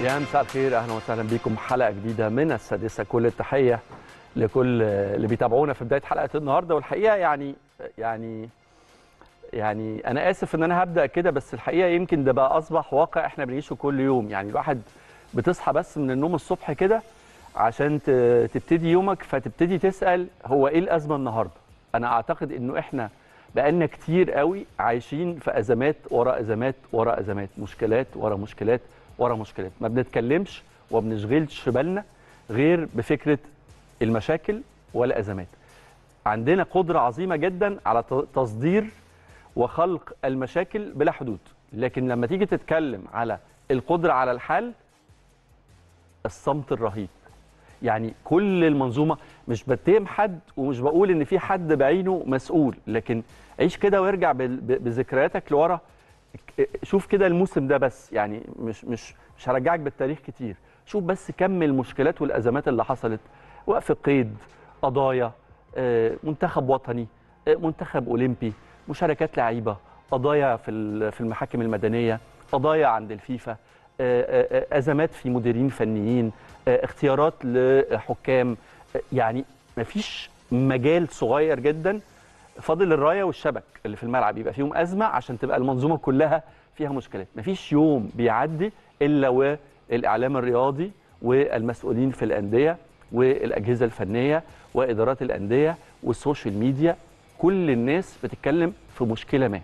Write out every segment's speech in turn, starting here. يا مساء الخير، اهلا وسهلا بكم حلقه جديده من السادسه. كل التحيه لكل اللي بيتابعونا في بدايه حلقه النهارده. والحقيقه يعني انا اسف ان انا هبدا كده، بس الحقيقه يمكن ده بقى اصبح واقع احنا بنعيشه كل يوم. يعني الواحد بتصحى بس من النوم الصبح كده عشان تبتدي يومك، فتبتدي تسال هو ايه الازمه النهارده. انا اعتقد انه احنا بقالنا كتير قوي عايشين في ازمات ورا ازمات ورا ازمات، مشكلات ورا مشكلات ورا مشكلات، ما بنتكلمش وبنشغلش بالنا غير بفكره المشاكل والازمات. عندنا قدره عظيمه جدا على تصدير وخلق المشاكل بلا حدود، لكن لما تيجي تتكلم على القدره على الحل، الصمت الرهيب. يعني كل المنظومه، مش بتهم حد ومش بقول ان في حد بعينه مسؤول، لكن عيش كده وارجع بذكرياتك لورا، شوف كده الموسم ده بس. يعني مش هرجعك بالتاريخ كتير، شوف بس كم المشكلات والازمات اللي حصلت. وقف قيد، قضايا، منتخب وطني، منتخب اولمبي، مشاركات لعيبه، قضايا في المحاكم المدنيه، قضايا عند الفيفا، ازمات في مديرين فنيين، اختيارات لحكام. يعني مفيش مجال صغير جدا فاضل الرايه والشبك اللي في الملعب يبقى فيهم ازمه عشان تبقى المنظومه كلها فيها مشكلات. مفيش يوم بيعدي الا والاعلام الرياضي والمسؤولين في الانديه والاجهزه الفنيه وادارات الانديه والسوشيال ميديا، كل الناس بتتكلم في مشكله ما.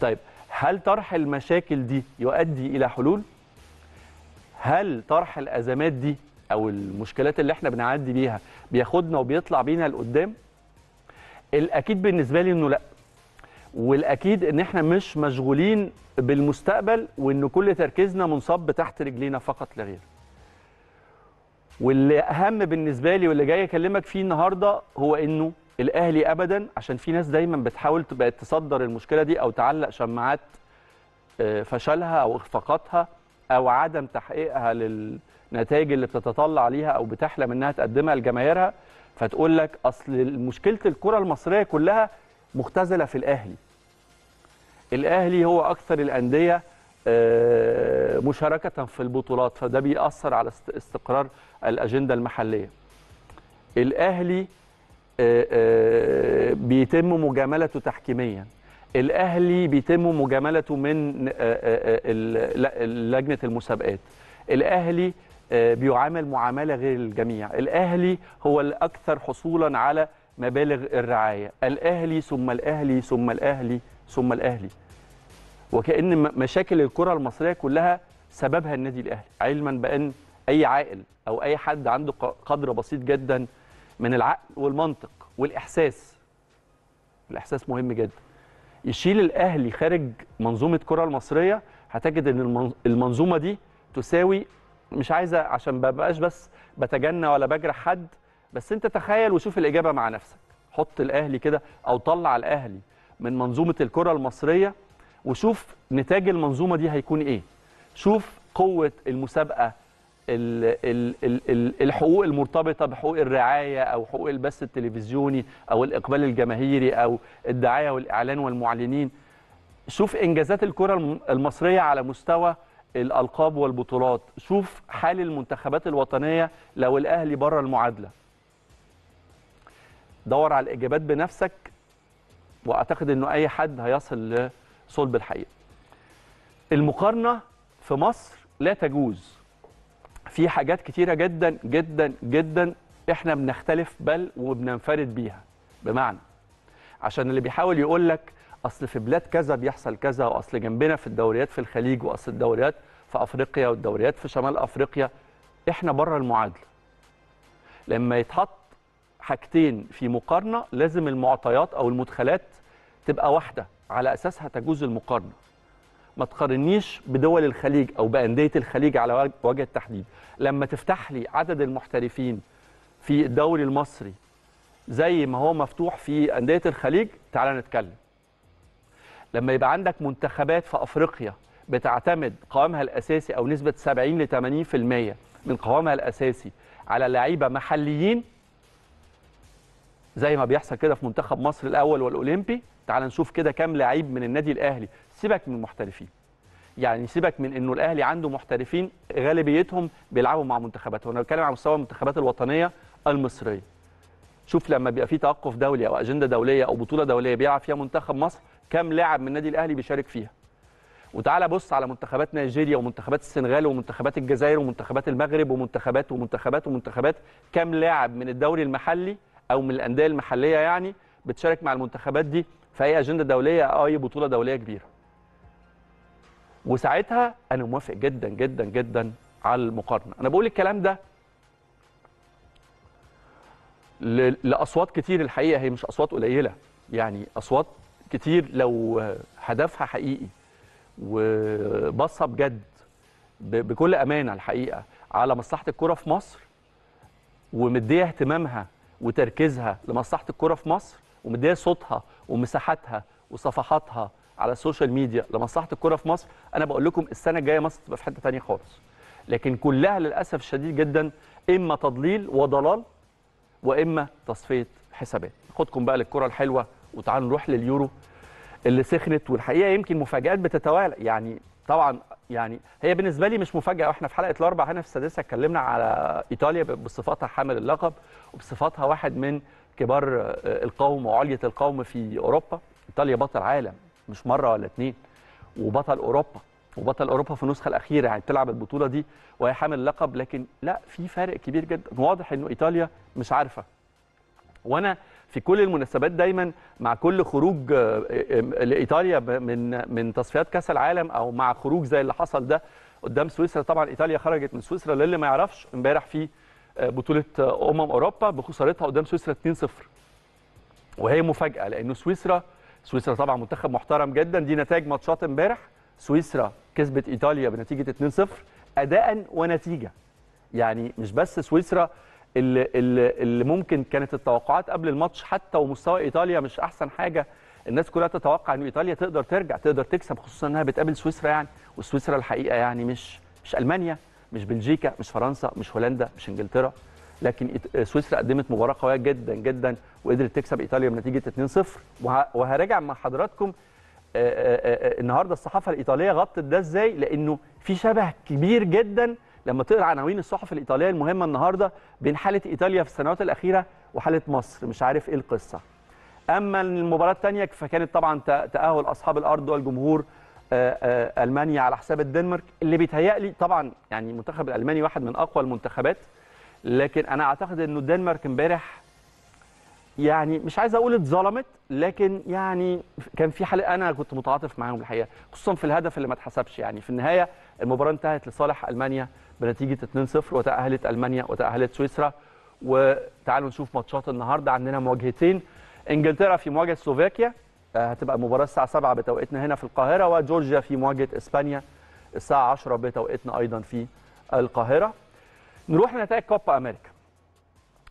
طيب، هل طرح المشاكل دي يؤدي الى حلول؟ هل طرح الازمات دي او المشكلات اللي احنا بنعدي بيها بياخدنا وبيطلع بينا لقدام؟ الأكيد بالنسبة لي إنه لأ، والأكيد إن إحنا مش مشغولين بالمستقبل وإن كل تركيزنا منصب تحت رجلينا فقط لا غير. واللي أهم بالنسبة لي واللي جاي أكلمك فيه النهاردة هو إنه الأهلي أبداً، عشان في ناس دايماً بتحاول تبقى تصدر المشكلة دي أو تعلق شماعات فشلها أو إخفاقاتها أو عدم تحقيقها للنتائج اللي بتتطلع ليها أو بتحلم إنها تقدمها لجماهيرها، فتقول لك اصل مشكله الكره المصريه كلها مختزله في الاهلي. الاهلي هو اكثر الانديه مشاركه في البطولات، فده بيأثر على استقرار الاجنده المحليه. الاهلي بيتم مجاملته تحكيميا، الاهلي بيتم مجاملته من لجنه المسابقات، الاهلي بيعامل معاملة غير الجميع، الأهلي هو الأكثر حصولا على مبالغ الرعاية، الأهلي ثم الأهلي ثم الأهلي ثم الأهلي. وكأن مشاكل الكرة المصرية كلها سببها النادي الأهلي، علما بأن أي عاقل أو أي حد عنده قدر بسيط جدا من العقل والمنطق والإحساس، الإحساس مهم جدا، يشيل الأهلي خارج منظومة الكرة المصرية، هتجد أن المنظومة دي تساوي، مش عايزه عشان ما بقاش بس بتجنى ولا بجرح حد، بس انت تخيل وشوف الاجابه مع نفسك. حط الاهلي كده او طلع الاهلي من منظومه الكره المصريه وشوف نتاج المنظومه دي هيكون ايه. شوف قوه المسابقه، الحقوق المرتبطه بحقوق الرعايه او حقوق البث التلفزيوني او الاقبال الجماهيري او الدعايه والاعلان والمعلنين. شوف انجازات الكره المصريه على مستوى الألقاب والبطولات، شوف حال المنتخبات الوطنية لو الأهلي بره المعادلة. دور على الإجابات بنفسك، وأعتقد أنه أي حد هيصل لصلب الحقيقة. المقارنة في مصر لا تجوز، في حاجات كتيرة جدا جدا جدا إحنا بنختلف بل وبننفرد بيها. بمعنى، عشان اللي بيحاول يقول لك أصل في بلاد كذا بيحصل كذا، وأصل جنبنا في الدوريات في الخليج، وأصل الدوريات في أفريقيا والدوريات في شمال أفريقيا، إحنا بره المعادلة. لما يتحط حاجتين في مقارنة لازم المعطيات أو المدخلات تبقى واحدة، على أساسها تجوز المقارنة. ما تقارنيش بدول الخليج أو بأندية الخليج على وجه التحديد. لما تفتح لي عدد المحترفين في الدوري المصري زي ما هو مفتوح في أندية الخليج، تعالى نتكلم. لما يبقى عندك منتخبات في أفريقيا بتعتمد قوامها الأساسي أو نسبة 70 ل 80% من قوامها الأساسي على لعيبة محليين زي ما بيحصل كده في منتخب مصر الأول والأولمبي، تعال نشوف كده كام لعيب من النادي الأهلي، سيبك من المحترفين، يعني سيبك من انه الاهلي عنده محترفين غالبيتهم بيلعبوا مع منتخباتهم، انا بتكلم على مستوى المنتخبات الوطنيه المصريه. شوف لما بيبقى في توقف دولي او اجنده دوليه او بطوله دوليه بيلعب فيها منتخب مصر، كم لاعب من النادي الاهلي بيشارك فيها؟ وتعالى بص على منتخبات نيجيريا ومنتخبات السنغال ومنتخبات الجزائر ومنتخبات المغرب ومنتخبات ومنتخبات ومنتخبات، كم لاعب من الدوري المحلي او من الانديه المحليه يعني بتشارك مع المنتخبات دي في اي اجنده دوليه او اي بطوله دوليه كبيره. وساعتها انا موافق جدا جدا جدا على المقارنه. انا بقول الكلام ده لاصوات كتير الحقيقه، هي مش اصوات قليله، يعني اصوات كتير لو هدفها حقيقي وبصها بجد بكل امانه الحقيقه على مصلحه الكره في مصر، ومديه اهتمامها وتركيزها لمصلحه الكره في مصر، ومديه صوتها ومساحاتها وصفحاتها على السوشيال ميديا لمصلحه الكره في مصر، انا بقول لكم السنه الجايه مصر تبقى في حته ثانيه خالص. لكن كلها للاسف الشديد جدا اما تضليل وضلال واما تصفيه حسابات. خدكم بقى للكره الحلوه وتعالوا نروح لليورو اللي سخنت، والحقيقه يمكن مفاجآت بتتوالى. يعني طبعا يعني هي بالنسبه لي مش مفاجاه، واحنا في حلقه الاربع هنا في السادسه اتكلمنا على ايطاليا بصفتها حامل اللقب وبصفتها واحد من كبار القوم وعليه القوم في اوروبا. ايطاليا بطل عالم مش مره ولا اتنين، وبطل اوروبا، وبطل اوروبا في النسخه الاخيره، يعني بتلعب البطوله دي وهي حامل اللقب. لكن لا، في فرق كبير جدا واضح انه ايطاليا مش عارفه. وانا في كل المناسبات دايما مع كل خروج لايطاليا من تصفيات كاس العالم، او مع خروج زي اللي حصل ده قدام سويسرا. طبعا ايطاليا خرجت من سويسرا للي ما يعرفش امبارح في بطوله اوروبا بخسارتها قدام سويسرا 2-0، وهي مفاجاه لانه سويسرا طبعا منتخب محترم جدا. دي نتائج ماتشات امبارح، سويسرا كسبت ايطاليا بنتيجه 2-0 اداء ونتيجه. يعني مش بس سويسرا اللي ممكن كانت التوقعات قبل الماتش، حتى ومستوى ايطاليا مش احسن حاجه، الناس كلها تتوقع ان ايطاليا تقدر ترجع، تقدر تكسب، خصوصا انها بتقابل سويسرا يعني. وسويسرا الحقيقه يعني مش المانيا، مش بلجيكا، مش فرنسا، مش هولندا، مش انجلترا، لكن سويسرا قدمت مباراه قويه جدا جدا وقدرت تكسب ايطاليا بنتيجه 2-0. وهراجع مع حضراتكم النهارده الصحافه الايطاليه غطت ده ازاي، لانه في شبه كبير جدا لما تقرا عناوين الصحف الايطاليه المهمه النهارده بين حاله ايطاليا في السنوات الاخيره وحاله مصر، مش عارف ايه القصه. اما المباراه الثانيه فكانت طبعا تاهل اصحاب الارض والجمهور المانيا على حساب الدنمارك، اللي بيتهيألي طبعا يعني المنتخب الالماني واحد من اقوى المنتخبات، لكن انا اعتقد انه الدنمارك امبارح يعني مش عايز اقول اتظلمت، لكن يعني كان في حاله انا كنت متعاطف معاهم الحقيقه، خصوصا في الهدف اللي ما اتحسبش. يعني في النهايه المباراه انتهت لصالح المانيا بنتيجه 2-0 وتاهلت المانيا وتاهلت سويسرا. وتعالوا نشوف ماتشات النهارده، عندنا مواجهتين، انجلترا في مواجهه سلوفاكيا، هتبقى المباراه الساعه 7 بتوقيتنا هنا في القاهره، وجورجيا في مواجهه اسبانيا الساعه 10 بتوقيتنا ايضا في القاهره. نروح لنتائج كوبا امريكا،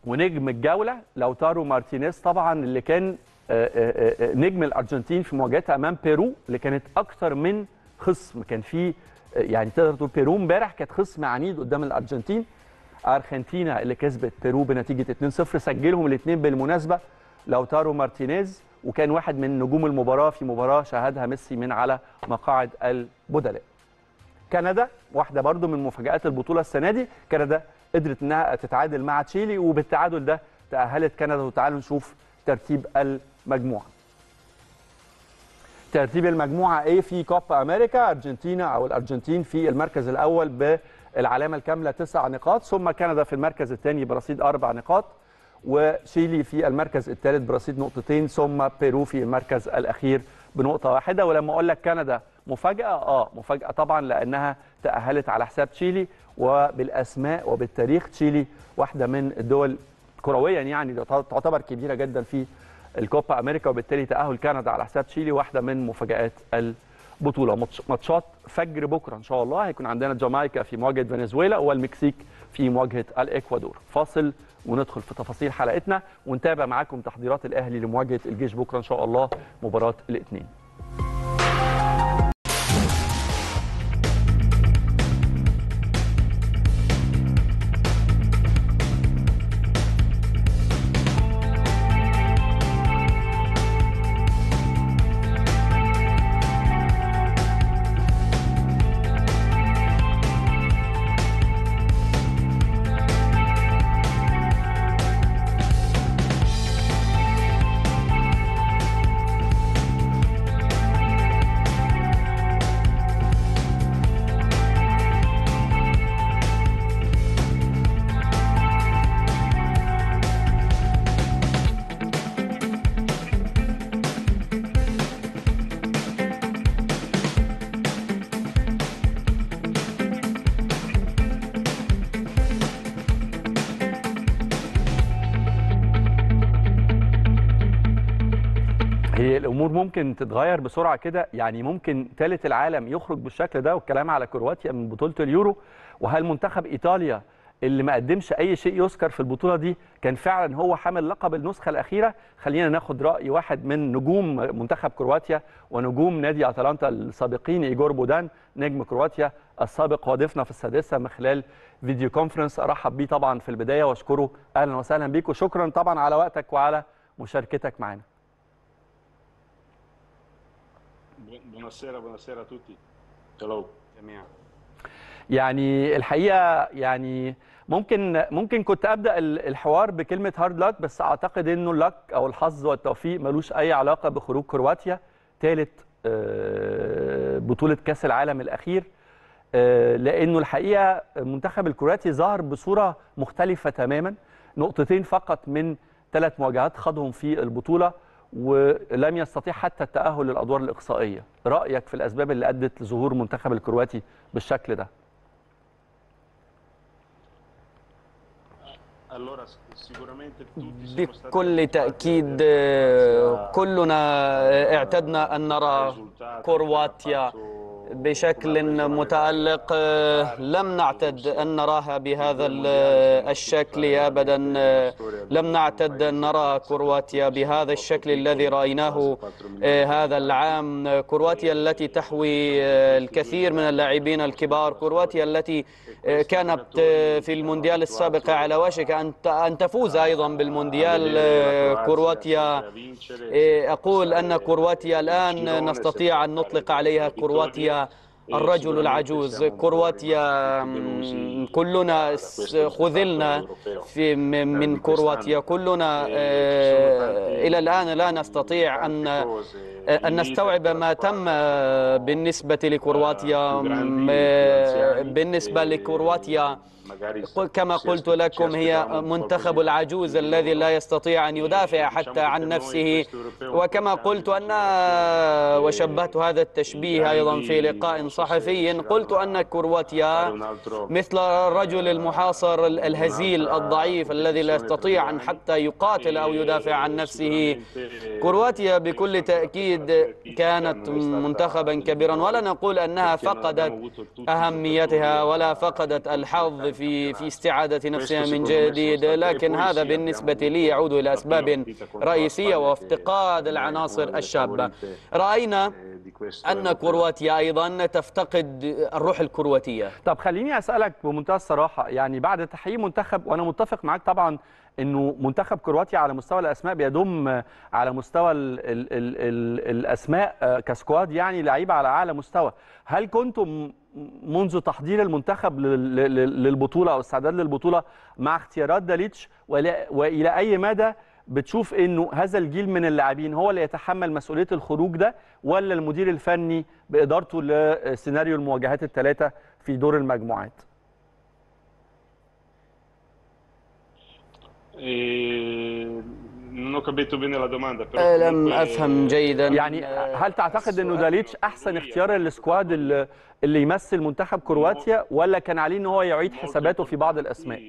ونجم الجوله لوتارو مارتينيز طبعا اللي كان نجم الارجنتين في مواجهتها امام بيرو، اللي كانت اكثر من خصم، كان في يعني تقدر تقول بيرو امبارح كانت خصم عنيد قدام الارجنتين. ارجنتينا اللي كسبت بيرو بنتيجه 2-0، سجلهم الاثنين بالمناسبه لوتارو مارتينيز، وكان واحد من نجوم المباراه في مباراه شاهدها ميسي من على مقاعد البدلاء. كندا واحده برضو من مفاجات البطوله السنه دي، كندا قدرت انها تتعادل مع تشيلي، وبالتعادل ده تاهلت كندا. وتعالوا نشوف ترتيب المجموعه. ترتيب المجموعه ايه في كوبا امريكا؟ ارجنتينا او الارجنتين في المركز الاول بالعلامه الكامله 9 نقاط، ثم كندا في المركز الثاني برصيد 4 نقاط، وشيلي في المركز الثالث برصيد 2 نقطة، ثم بيرو في المركز الاخير ب1 نقطة. ولما اقول لك كندا مفاجأة، مفاجأة طبعا، لأنها تأهلت على حساب تشيلي، وبالأسماء وبالتاريخ تشيلي واحدة من الدول كرويا يعني تعتبر كبيرة جدا في الكوبا أمريكا، وبالتالي تأهل كندا على حساب تشيلي واحدة من مفاجآت البطولة. ماتشات فجر بكرة إن شاء الله، هيكون عندنا جامايكا في مواجهة فنزويلا، والمكسيك في مواجهة الإكوادور. فاصل وندخل في تفاصيل حلقتنا، ونتابع معاكم تحضيرات الأهلي لمواجهة الجيش بكرة إن شاء الله، مباراة الاثنين. الامور ممكن تتغير بسرعه كده، يعني ممكن ثالث العالم يخرج بالشكل ده، والكلام على كرواتيا من بطوله اليورو. وهل منتخب ايطاليا اللي ما قدمش اي شيء يذكر في البطوله دي كان فعلا هو حامل لقب النسخه الاخيره؟ خلينا ناخد راي واحد من نجوم منتخب كرواتيا ونجوم نادي اتلانتا السابقين، ايجور بودان نجم كرواتيا السابق وضيفنا في السادسه من خلال فيديو كونفرنس. ارحب بيه طبعا في البدايه واشكره، اهلا وسهلا بيك، وشكرا طبعا على وقتك وعلى مشاركتك معنا. بوناسيرا توتي جميعا. يعني الحقيقه يعني ممكن كنت ابدا الحوار بكلمه هارد لاك، بس اعتقد انه اللاك او الحظ والتوفيق ملوش اي علاقه بخروج كرواتيا ثالث بطوله كاس العالم الاخير، لانه الحقيقه المنتخب الكرواتي ظهر بصوره مختلفه تماما. نقطتين فقط من 3 مواجهات خاضهم في البطوله ولم يستطيع حتى التأهل للأدوار الإقصائية. رأيك في الأسباب اللي أدت لظهور منتخب الكرواتي بالشكل ده؟ بكل تأكيد كلنا اعتدنا أن نرى كرواتيا بشكل متألق، لم نعتد أن نراها بهذا الشكل أبدا، لم نعتد أن نرى كرواتيا بهذا الشكل الذي رأيناه هذا العام. كرواتيا التي تحوي الكثير من اللاعبين الكبار، كرواتيا التي كانت في المونديال السابق على وشك أن تفوز أيضا بالمونديال. كرواتيا، أقول أن كرواتيا الآن نستطيع أن نطلق عليها كرواتيا الرجل العجوز. كرواتيا كلنا خذلنا من كرواتيا، كلنا إلى الآن لا نستطيع أن نستوعب ما تم بالنسبة لكرواتيا. بالنسبة لكرواتيا كما قلت لكم هي منتخب العجوز الذي لا يستطيع أن يدافع حتى عن نفسه، وكما قلت أن وشبهت هذا التشبيه أيضا في لقاء صحفي، قلت أن كرواتيا مثل الرجل المحاصر الهزيل الضعيف الذي لا يستطيع أن حتى يقاتل أو يدافع عن نفسه. كرواتيا بكل تأكيد كانت منتخبا كبيرا، ولا نقول أنها فقدت أهميتها ولا فقدت الحظ في استعادة نفسها من جديد، لكن هذا بالنسبة لي يعود إلى أسباب رئيسية وافتقاد العناصر الشابة. رأينا أن كرواتيا أيضا تفتقد الروح الكرواتية. طب خليني أسألك بمنتهى الصراحة، يعني بعد تحقيق منتخب، وأنا متفق معك طبعا أنه منتخب كرواتيا على مستوى الأسماء بيدوم على مستوى الأسماء كسكواد، يعني لعيبة على أعلى مستوى. هل كنتم منذ تحضير المنتخب للبطولة أو استعداد للبطولة مع اختيارات داليتش، وإلى أي مدى بتشوف أنه هذا الجيل من اللاعبين هو اللي يتحمل مسؤولية الخروج ده، ولا المدير الفني بإدارته لسيناريو المواجهات ال3 في دور المجموعات؟ لم أفهم جيدا. يعني هل تعتقد أنه داليتش أحسن اختيار للسكواد اللي يمثل منتخب كرواتيا، ولا كان عليه أنه هو يعيد حساباته في بعض الأسماء؟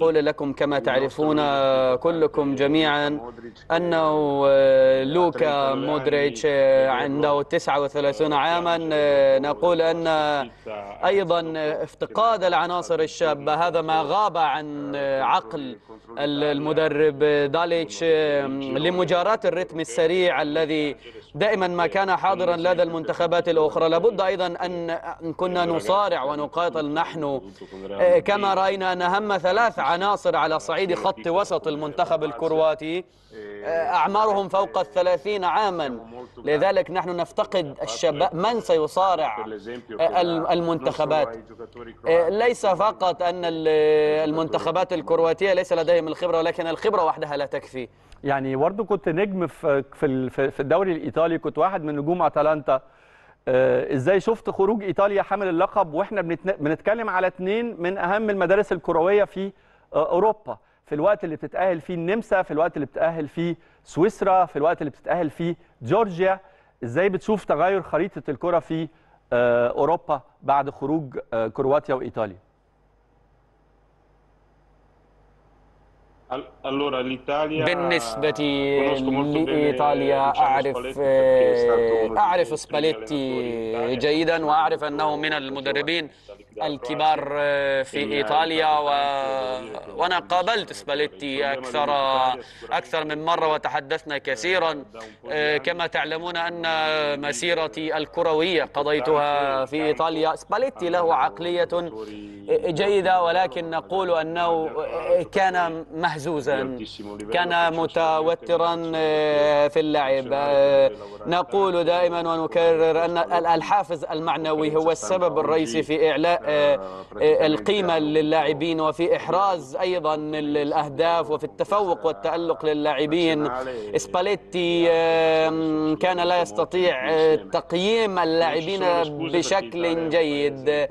قول لكم كما تعرفون كلكم جميعا أنه لوكا مودريتش عنده 39 عاما. نقول أن أيضا افتقاد العناصر الشابة هذا ما غاب عن عقل المدرب داليتش لمجاراة الرتم السريع الذي دائما ما كان حاضرا لدى المنتخبات الأخرى. لابد أيضا أن كنا نصارع ونقاتل نحن، كما رأينا أن أهم 3 عناصر على صعيد خط وسط المنتخب الكرواتي أعمارهم فوق 30 عاما. لذلك نحن نفتقد الشباب، من سيصارع المنتخبات؟ ليس فقط أن المنتخبات الكرواتية ليس لديهم الخبرة، ولكن الخبرة وحدها لا تكفي. يعني برضه كنت نجم في الدوري الإيطالي، كنت واحد من نجوم أتلانتا. ازاي شفت خروج إيطاليا حامل اللقب واحنا بنتكلم على 2 من أهم المدارس الكروية في أوروبا، في الوقت اللي بتتأهل فيه النمسا، في الوقت اللي بتتأهل فيه سويسرا، في الوقت اللي بتتأهل فيه جورجيا. ازاي بتشوف تغير خريطة الكرة في أوروبا بعد خروج كرواتيا وإيطاليا؟ Allora, بالنسبة لإيطاليا أعرف سباليتي جيدا وأعرف أنه من المدربين الكبار في إيطاليا وأنا قابلت سباليتي أكثر من مرة وتحدثنا كثيرا. كما تعلمون أن مسيرتي الكروية قضيتها في إيطاليا. سباليتي له عقلية جيدة ولكن نقول أنه كان مهزوزا، كان متوترا في اللعب. نقول دائما ونكرر أن الحافز المعنوي هو السبب الرئيسي في إعلاء القيمة للاعبين وفي إحراز أيضا الأهداف وفي التفوق والتألق للاعبين. سباليتي كان لا يستطيع تقييم اللاعبين بشكل جيد.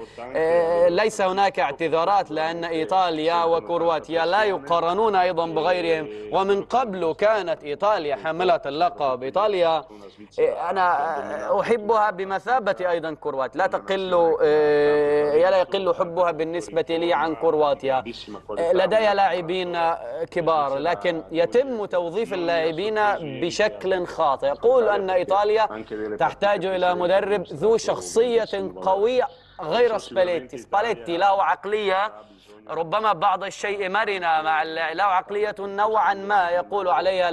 ليس هناك اعتذارات لأن إيطاليا وكرواتيا لا يقارنون أيضا بغيرهم، ومن قبل كانت إيطاليا حاملة اللقب. إيطاليا أنا أحبها بمثابة أيضا كرواتيا، لا يقل حبها بالنسبة لي عن كرواتيا. لدي لاعبين كبار لكن يتم توظيف اللاعبين بشكل خاطئ. أقول أن إيطاليا تحتاج إلى مدرب ذو شخصية قوية غير سباليتي. سباليتي له عقلية ربما بعض الشيء مرنة مع له عقلية نوعا ما يقول عليها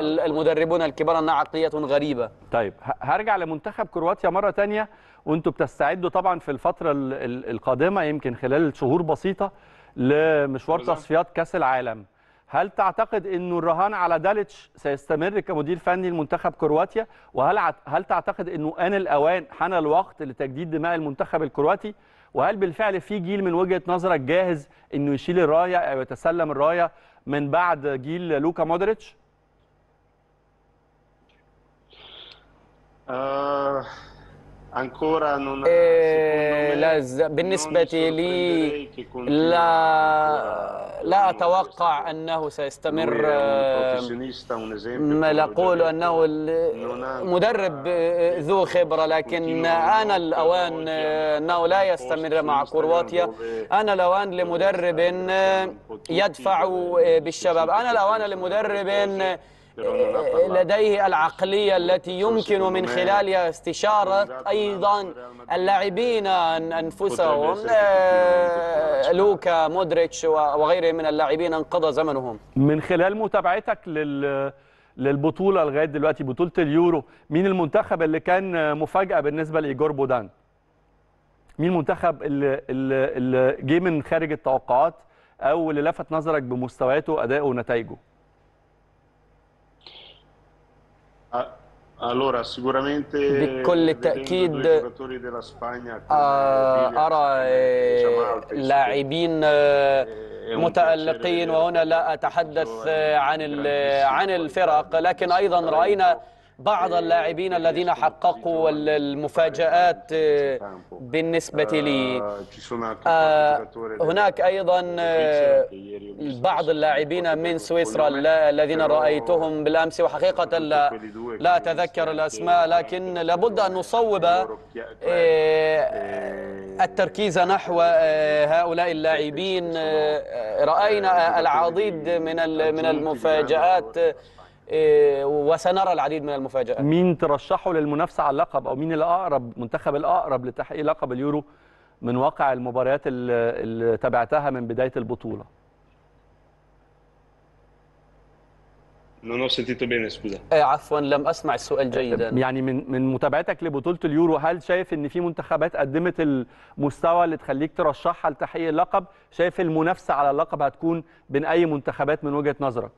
المدربون الكبار أنها عقلية غريبة. طيب هرجع لمنتخب كرواتيا مرة تانية، وانتم بتستعدوا طبعا في الفترة القادمة يمكن خلال شهور بسيطة لمشوار تصفيات كأس العالم. هل تعتقد أن الرهان على داليتش سيستمر كمدير فني لمنتخب كرواتيا؟ وهل تعتقد أنه آن الأوان حان الوقت لتجديد دماء المنتخب الكرواتي؟ وهل بالفعل في جيل من وجهة نظرك جاهز أنه يشيل الراية أو يتسلم الراية من بعد جيل لوكا مودريتش؟ بالنسبة لي لا أتوقع أنه سيستمر. لا أقول أنه مدرب ذو خبرة لكن أنا الأوان أنه لا يستمر مع كرواتيا. أنا الأوان لمدرب يدفع بالشباب، أنا الأوان لمدرب لديه العقلية التي يمكن من خلالها استشارة أيضا اللاعبين أنفسهم. لوكا مودريتش وغيره من اللاعبين انقضى زمنهم. من خلال متابعتك للبطولة لغاية دلوقتي، بطولة اليورو، مين المنتخب اللي كان مفاجأة بالنسبة لإيجور بودان؟ مين المنتخب اللي جه من خارج التوقعات أو اللي لفت نظرك بمستوياته أدائه ونتائجه؟ بكل التأكيد أرى لاعبين متألقين، وهنا لا أتحدث عن الفرق لكن أيضا رأينا بعض اللاعبين الذين حققوا المفاجآت. بالنسبة لي هناك أيضا بعض اللاعبين من سويسرا الذين رأيتهم بالأمس وحقيقة لا أتذكر الأسماء لكن لابد أن نصوب التركيز نحو هؤلاء اللاعبين. رأينا العديد من المفاجآت وسنرى العديد من المفاجآت. مين ترشحه للمنافسة على اللقب أو مين المنتخب الأقرب لتحقيق لقب اليورو من واقع المباريات اللي تابعتها من بداية البطولة؟ عفوا لم أسمع السؤال جيدا. يعني من متابعتك لبطولة اليورو، هل شايف أن في منتخبات قدمت المستوى اللي تخليك ترشحها لتحقيق اللقب؟ شايف المنافسة على اللقب هتكون بين أي منتخبات من وجهة نظرك؟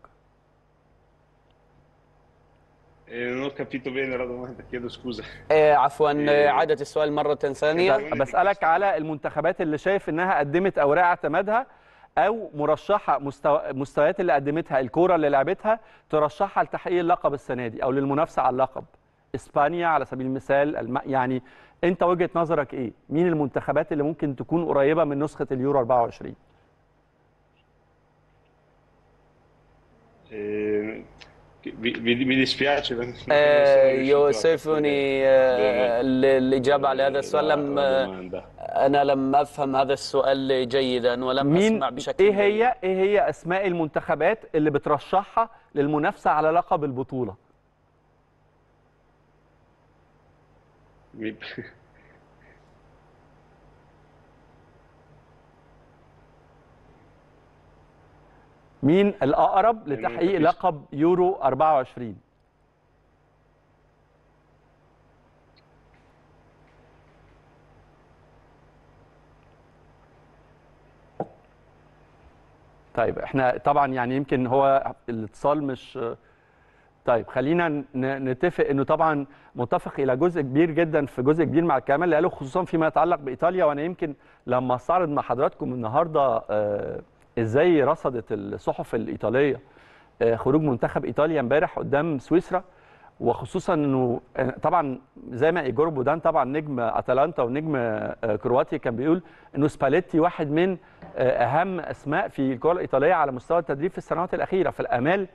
عفوا عادت السؤال مرة ثانية. بسألك على المنتخبات اللي شايف انها قدمت اوراق اعتمادها او مرشحة مستويات اللي قدمتها، الكورة اللي لعبتها ترشحها لتحقيق اللقب السنة دي او للمنافسة على اللقب. اسبانيا على سبيل المثال، يعني انت وجهة نظرك ايه؟ مين المنتخبات اللي ممكن تكون قريبة من نسخة اليورو 24؟ يؤسفني الإجابة على هذا السؤال. لم أنا لم أفهم هذا السؤال جيدا ولم أسمع بشكل جيد. إيه هي أسماء المنتخبات اللي بترشحها للمنافسة على لقب البطولة؟ مين الأقرب لتحقيق لقب يورو 24؟ طيب احنا طبعا يعني يمكن هو الاتصال مش طيب، خلينا نتفق انه طبعا متفق الى جزء كبير جدا في جزء كبير مع الكلام اللي قاله، خصوصا فيما يتعلق بايطاليا. وانا يمكن لما استعرض مع حضراتكم النهارده ازاي رصدت الصحف الايطاليه خروج منتخب ايطاليا امبارح قدام سويسرا، وخصوصا انه طبعا زي ما ايجور بودان طبعا نجم اتلانتا ونجم كرواتيا كان بيقول انه سباليتي واحد من اهم اسماء في الكره الايطاليه على مستوى التدريب في السنوات الاخيره، فالامال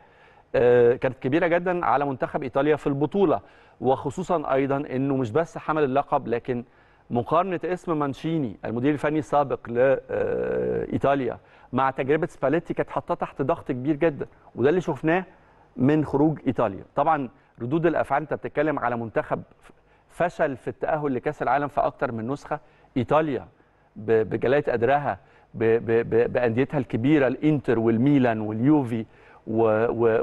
كانت كبيره جدا على منتخب ايطاليا في البطوله، وخصوصا ايضا انه مش بس حمل اللقب لكن مقارنه اسم مانشيني المدير الفني السابق لايطاليا مع تجربه سباليتي كانت حاطاه تحت ضغط كبير جدا، وده اللي شفناه من خروج ايطاليا. طبعا ردود الافعال، انت بتتكلم على منتخب فشل في التاهل لكاس العالم في اكتر من نسخه، ايطاليا بجلاله قدرها بانديتها الكبيره الانتر والميلان واليوفي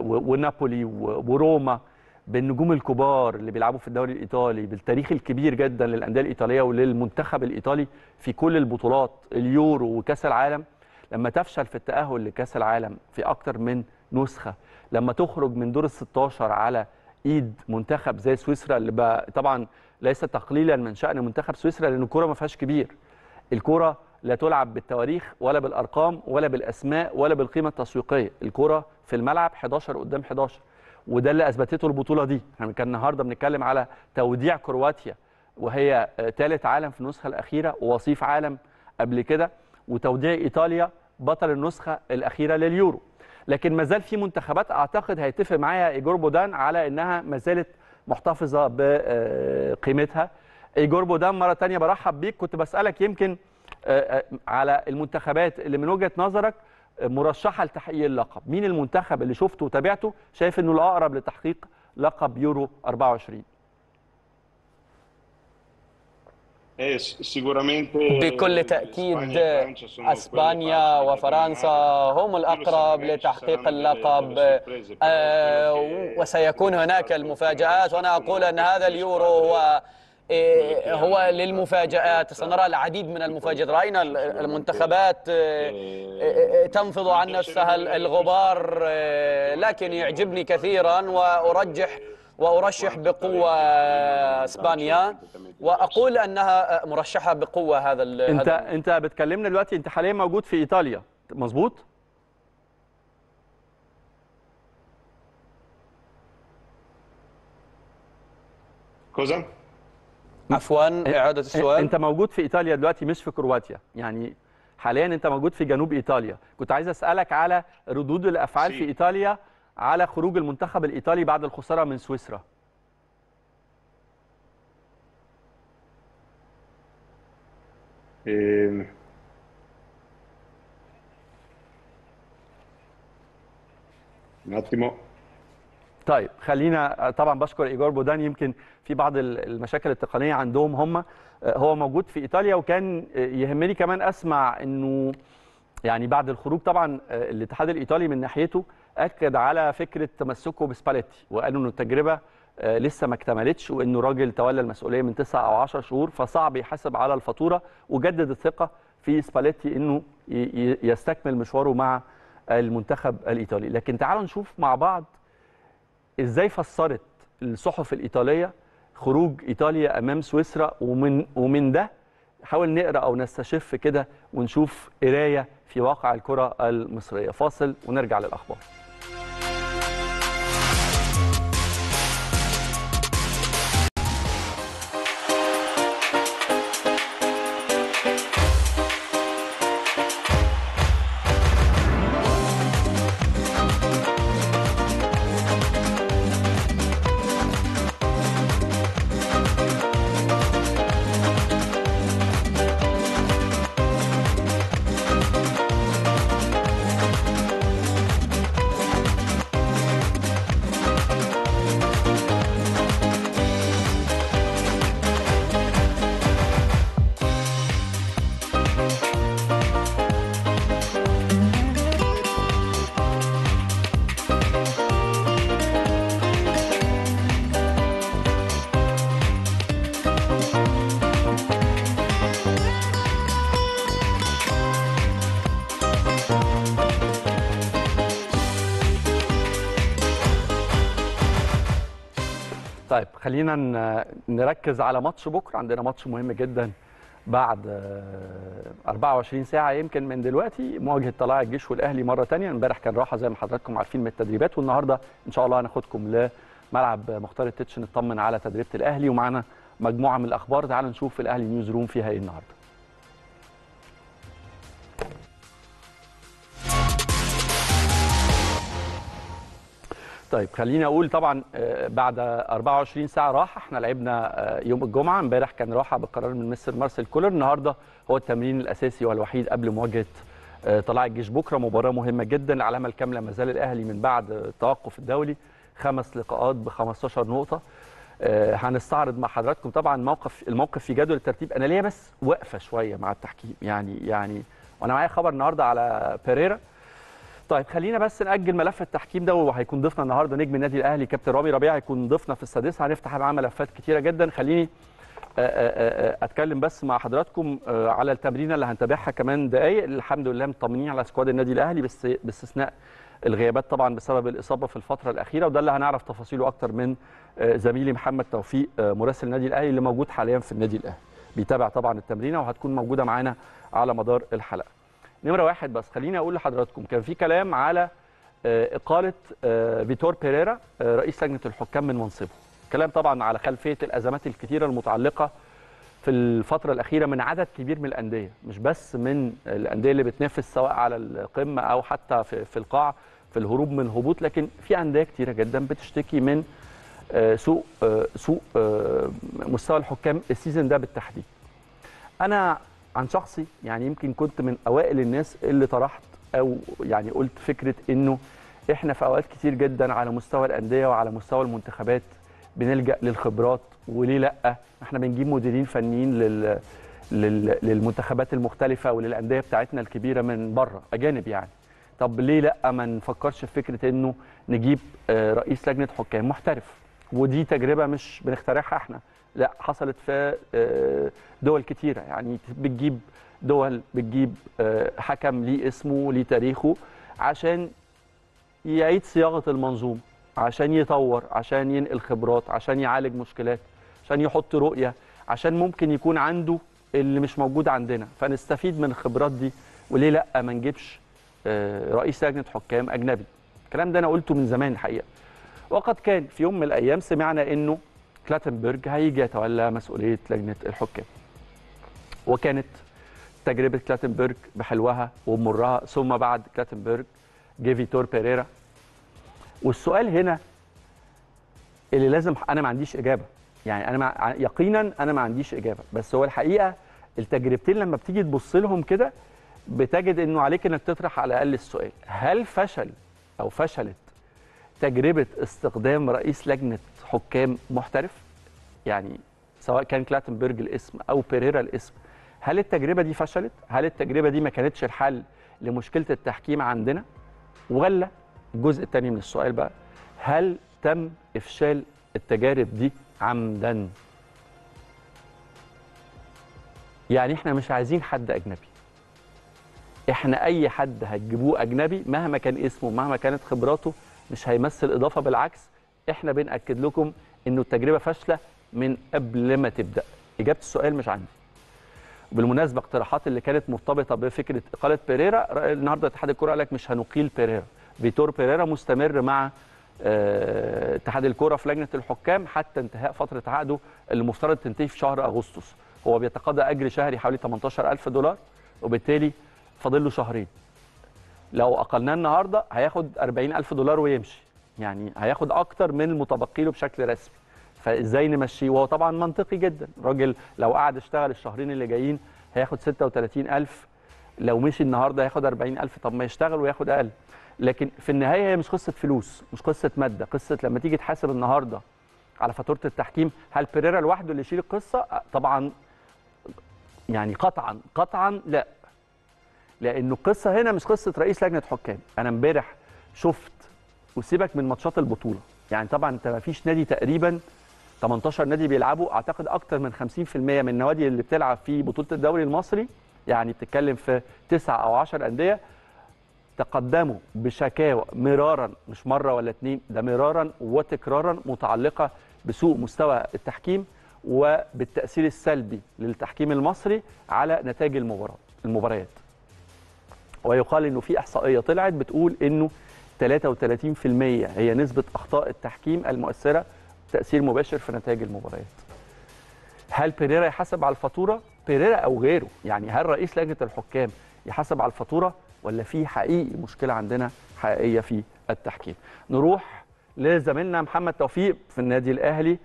ونابولي وروما، بالنجوم الكبار اللي بيلعبوا في الدوري الايطالي، بالتاريخ الكبير جدا للانديه الايطاليه وللمنتخب الايطالي في كل البطولات اليورو وكاس العالم، لما تفشل في التاهل لكاس العالم في اكتر من نسخه، لما تخرج من دور ال16 على ايد منتخب زي سويسرا اللي بقى طبعا ليس تقليلا من شان منتخب سويسرا، لان الكوره ما فيهاش كبير، الكوره لا تلعب بالتواريخ ولا بالارقام ولا بالاسماء ولا بالقيمه التسويقيه، الكوره في الملعب 11 قدام 11، وده اللي اثبتته البطوله دي. احنا كان النهارده بنتكلم على توديع كرواتيا وهي ثالث عالم في النسخه الاخيره ووصيف عالم قبل كده، وتوديع ايطاليا بطل النسخه الاخيره لليورو. لكن ما زال في منتخبات اعتقد هيتفق معايا ايجور بودان على انها ما زالت محتفظه بقيمتها. ايجور بودان مره ثانيه برحب بيك، كنت بسالك يمكن على المنتخبات اللي من وجهه نظرك مرشحه لتحقيق اللقب، مين المنتخب اللي شفته وتابعته شايف انه الاقرب لتحقيق لقب يورو 24؟ بكل تأكيد إسبانيا وفرنسا هم الأقرب لتحقيق اللقب، وسيكون هناك المفاجآت، وأنا أقول أن هذا اليورو هو للمفاجآت، سنرى العديد من المفاجآت. رأينا المنتخبات تنفض عن نفسها الغبار، لكن يعجبني كثيرا وأرشح بقوة إسبانيا، وأقول أنها مرشحة بقوة. هذا أنت بتكلمنا دلوقتي، أنت حاليا موجود في إيطاليا مظبوط؟ كوزا؟ عفوا إعادة السؤال. أنت موجود في إيطاليا دلوقتي مش في كرواتيا، يعني حاليا أنت موجود في جنوب إيطاليا، كنت عايز أسألك على ردود الأفعال في إيطاليا على خروج المنتخب الإيطالي بعد الخسارة من سويسرا. طيب خلينا طبعا بشكر إيجور بودان، يمكن في بعض المشاكل التقنية عندهم هم، هو موجود في إيطاليا، وكان يهمني كمان أسمع أنه يعني بعد الخروج طبعا الاتحاد الإيطالي من ناحيته أكد على فكرة تمسكه بسباليتي، وقالوا أنه التجربة لسه ما اكتملتش، وأنه راجل تولى المسؤولية من 9 أو 10 شهور، فصعب يحاسب على الفاتورة، وجدد الثقة في سباليتي أنه يستكمل مشواره مع المنتخب الإيطالي. لكن تعالوا نشوف مع بعض إزاي فسرت الصحف الإيطالية خروج إيطاليا أمام سويسرا، ومن ده حاول نقرأ أو نستشف كده ونشوف قراية في واقع الكرة المصرية. فاصل ونرجع للأخبار. خلينا نركز على ماتش بكره. عندنا ماتش مهم جدا بعد 24 ساعه يمكن من دلوقتي، مواجهه طلائع الجيش والاهلي مره ثانيه. امبارح كان راحه زي ما حضراتكم عارفين من التدريبات، والنهارده ان شاء الله هناخدكم لملعب مختار التتش نطمن على تدريبه الاهلي، ومعانا مجموعه من الاخبار. تعالوا نشوف الاهلي نيوز روم فيها ايه النهارده. طيب خليني اقول طبعا بعد 24 ساعه راحه، احنا لعبنا يوم الجمعه، امبارح كان راحه بقرار من مستر مارسيل كولر. النهارده هو التمرين الاساسي والوحيد قبل مواجهه طلائع الجيش بكره، مباراه مهمه جدا. العلامه الكامله ما زال الاهلي من بعد التوقف الدولي 5 لقاءات ب15 نقطه. هنستعرض مع حضراتكم طبعا الموقف في جدول الترتيب. انا ليا بس واقفه شويه مع التحكيم، يعني وانا معايا خبر النهارده على بيريرا. طيب خلينا بس نأجل ملف التحكيم ده، وهيكون ضيفنا النهارده نجم النادي الاهلي كابتن رامي ربيعه، هيكون ضيفنا في السادسه، هنفتح معاه ملفات كتيره جدا. خليني اتكلم بس مع حضراتكم على التمرينه اللي هنتابعها كمان دقايق. الحمد لله مطمنين على سكواد النادي الاهلي، بس باستثناء الغيابات طبعا بسبب الاصابه في الفتره الاخيره، وده اللي هنعرف تفاصيله اكتر من زميلي محمد توفيق مراسل النادي الاهلي اللي موجود حاليا في النادي الاهلي، بيتابع طبعا التمرينه وهتكون موجوده معانا على مدار الحلقه. نمرة واحد بس خليني أقول لحضراتكم، كان في كلام على إقالة فيتور بيريرا رئيس لجنة الحكام من منصبه، كلام طبعا على خلفية الأزمات الكتيرة المتعلقة في الفترة الأخيرة من عدد كبير من الأندية، مش بس من الأندية اللي بتنافس سواء على القمة أو حتى في القاع في الهروب من هبوط، لكن في أندية كتيرة جدا بتشتكي من سوء مستوى الحكام السيزون ده بالتحديد. أنا عن شخصي يعني يمكن كنت من اوائل الناس اللي طرحت او يعني قلت فكره انه احنا في اوقات كتير جدا على مستوى الانديه وعلى مستوى المنتخبات بنلجا للخبرات، وليه لا؟ احنا بنجيب مديرين فنيين للمنتخبات المختلفه وللانديه بتاعتنا الكبيره من بره اجانب يعني. طب ليه لا ما نفكرش في فكره انه نجيب رئيس لجنه حكام محترف؟ ودي تجربه مش بنخترعها احنا، لا حصلت في دول كتيرة، يعني بتجيب دول بتجيب حكم ليه اسمه ليه تاريخه عشان يعيد صياغة المنظومة، عشان يطور، عشان ينقل خبرات، عشان يعالج مشكلات، عشان يحط رؤية، عشان ممكن يكون عنده اللي مش موجود عندنا، فنستفيد من الخبرات دي. وليه لأ ما نجيبش رئيس لجنة حكام أجنبي؟ الكلام ده أنا قلته من زمان الحقيقة، وقد كان في يوم من الأيام سمعنا إنه كلاتنبرج هيجي يتولى مسؤوليه لجنه الحكام. وكانت تجربه كلاتنبرج بحلوها وبمرها، ثم بعد كلاتنبرج جه فيتور بيريرا. والسؤال هنا اللي لازم، انا ما عنديش اجابه، يعني يقينا انا ما عنديش اجابه، بس هو الحقيقه التجربتين لما بتيجي تبص لهم كده بتجد انه عليك انك تطرح على الاقل السؤال، هل فشل او فشلت تجربه استخدام رئيس لجنه حكام محترف؟ يعني سواء كان كلاتنبرج الاسم او بيريرا الاسم، هل التجربه دي فشلت؟ هل التجربه دي ما كانتش الحل لمشكله التحكيم عندنا؟ ولا الجزء الثاني من السؤال بقى، هل تم افشال التجارب دي عمدا؟ يعني احنا مش عايزين حد اجنبي، احنا اي حد هتجيبوه اجنبي مهما كان اسمه مهما كانت خبراته مش هيمثل اضافه، بالعكس احنا بنأكد لكم انه التجربه فاشله من قبل ما تبدا. اجابه السؤال مش عندي. بالمناسبه اقتراحات اللي كانت مرتبطه بفكره اقاله بيريرا، النهارده اتحاد الكوره قال لك مش هنقيل بيريرا، فيتور بيريرا مستمر مع اتحاد الكوره في لجنه الحكام حتى انتهاء فتره عقده اللي مفترض تنتهي في شهر اغسطس. هو بيتقاضى اجر شهري حوالي $18,000، وبالتالي فاضل له شهرين. لو اقلناه النهارده هياخد $40,000 ويمشي، يعني هياخد اكتر من المتبقي له بشكل رسمي. فازاي نمشيه؟ وهو طبعا منطقي جدا، الراجل لو قعد اشتغل الشهرين اللي جايين هياخد 36,000، لو مشي النهارده هياخد 40,000، طب ما يشتغل وياخد اقل. لكن في النهايه هي مش قصه فلوس، مش قصه ماده، قصه لما تيجي تحاسب النهارده على فاتوره التحكيم، هل بيريرا لوحده اللي يشيل القصه؟ طبعا يعني قطعا لا، لانه القصه هنا مش قصه رئيس لجنه حكام. انا امبارح شفت، وسيبك من ماتشات البطوله، يعني طبعا انت ما فيش نادي تقريبا 18 نادي بيلعبوا، اعتقد اكتر من 50% من النوادي اللي بتلعب في بطوله الدوري المصري، يعني بتتكلم في 9 أو 10 انديه تقدموا بشكاوى مرارا، مش مره ولا اتنين، ده مرارا وتكرارا متعلقه بسوء مستوى التحكيم وبالتأثير السلبي للتحكيم المصري على نتائج المباريات. ويقال انه في احصائيه طلعت بتقول انه 33% هي نسبه اخطاء التحكيم المؤثره تاثير مباشر في نتائج المباريات. هل بيريرا يحاسب على الفاتوره؟ بيريرا او غيره، يعني هل رئيس لجنه الحكام يحاسب على الفاتوره ولا في حقيقي مشكله عندنا حقيقيه في التحكيم؟ نروح لزميلنا محمد توفيق في النادي الاهلي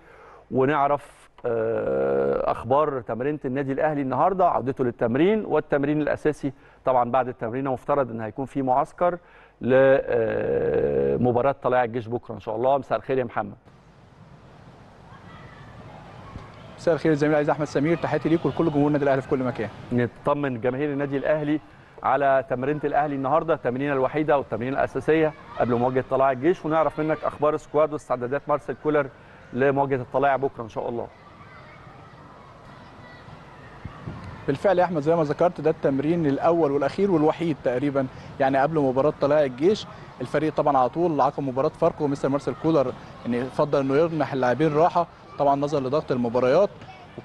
ونعرف اخبار تمرينه النادي الاهلي النهارده، عودته للتمرين والتمرين الاساسي. طبعا بعد التمرين مفترض ان هيكون في معسكر لمباراه طلائع الجيش بكره ان شاء الله. مساء الخير يا محمد. مساء الخير زميلي عايز احمد سمير، تحياتي ليك ولكل جمهور النادي الاهلي في كل مكان. نطمن جماهير النادي الاهلي على تمرينه الاهلي النهارده، التمرينه الوحيده والتمرينه الاساسيه قبل مواجهه طلائع الجيش، ونعرف منك اخبار سكواد واستعدادات مارسيل كولر لمواجهه الطلائع بكره ان شاء الله. بالفعل يا احمد زي ما ذكرت ده التمرين الاول والاخير والوحيد تقريبا يعني قبل مباراه طلائع الجيش. الفريق طبعا على طول عقب مباراه فاركو مستر مارسيل كولر ان يفضل انه يمنح اللاعبين راحه طبعا نظرا لضغط المباريات،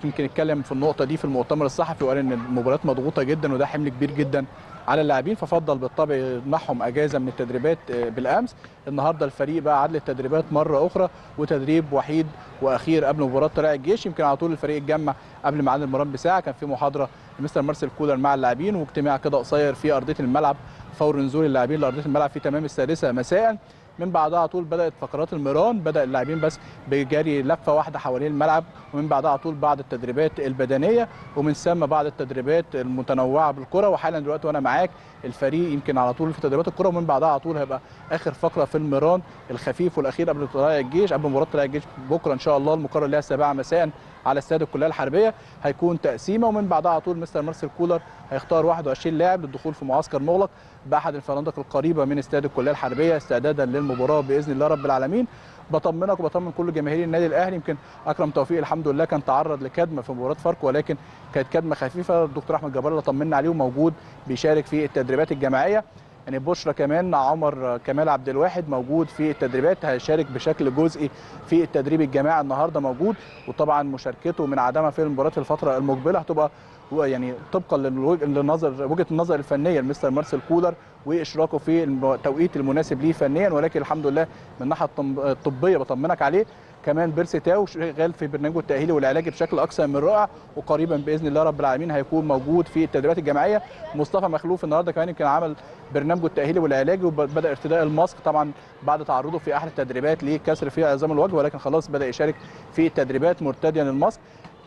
ويمكن نتكلم في النقطه دي في المؤتمر الصحفي، وقال ان المباريات مضغوطه جدا وده حمل كبير جدا على اللاعبين، ففضل بالطبع يمنحهم اجازه من التدريبات بالامس. النهارده الفريق بقى عاد للتدريبات مره اخرى وتدريب وحيد واخير قبل مباراه طلائع الجيش. يمكن على طول الفريق اتجمع قبل ميعاد المران بساعه، كان في محاضره لمستر مارسيل كولر مع اللاعبين واجتماع كده قصير في ارضيه الملعب فور نزول اللاعبين لارضيه الملعب في تمام السادسه مساء. من بعدها على طول بدات فقرات المران، بدا اللاعبين بس بجري لفه واحده حوالين الملعب، ومن بعدها على طول بعض التدريبات البدنيه، ومن ثم بعض التدريبات المتنوعه بالكره. وحالا دلوقتي وانا معاك الفريق يمكن على طول في تدريبات الكره، ومن بعدها على طول هيبقى اخر فقره في المران الخفيف والاخير قبل طلائع الجيش، قبل مباراه طلائع الجيش بكره ان شاء الله المقرر لها 7 مساء على استاد الكليه الحربيه. هيكون تقسيمه ومن بعدها على طول مستر مارسيل كولر هيختار 21 لاعب للدخول في معسكر مغلق باحد الفنادق القريبه من استاد الكليه الحربيه استعدادا للمباراه باذن الله رب العالمين. بطمنك وبطمن كل جماهير النادي الاهلي. يمكن اكرم توفيق الحمد لله كان تعرض لكدمه في مباراه فاركو ولكن كانت كدمه خفيفه، الدكتور احمد جبار اللي طمنا عليه وموجود بيشارك في التدريبات الجماعيه. يعني بشرى كمان عمر كمال عبد الواحد موجود في التدريبات، هيشارك بشكل جزئي في التدريب الجماعي النهارده موجود، وطبعا مشاركته من عدمها في المباراه الفتره المقبله هتبقى يعني طبقا وجهه النظر الفنيه لمستر مارسيل كولر واشراكه في التوقيت المناسب ليه فنيا. ولكن الحمد لله من الناحيه الطبيه بطمنك عليه. كمان بيرسي تاو شغال في برنامجه التاهيلي والعلاجي بشكل اكثر من رائع، وقريبا باذن الله رب العالمين هيكون موجود في التدريبات الجماعيه. مصطفى مخلوف النهارده كمان يمكن عمل برنامجه التاهيلي والعلاجي وبدا ارتداء الماسك طبعا بعد تعرضه في احد التدريبات لكسر في عظام الوجه، ولكن خلاص بدا يشارك في التدريبات مرتديا الماسك.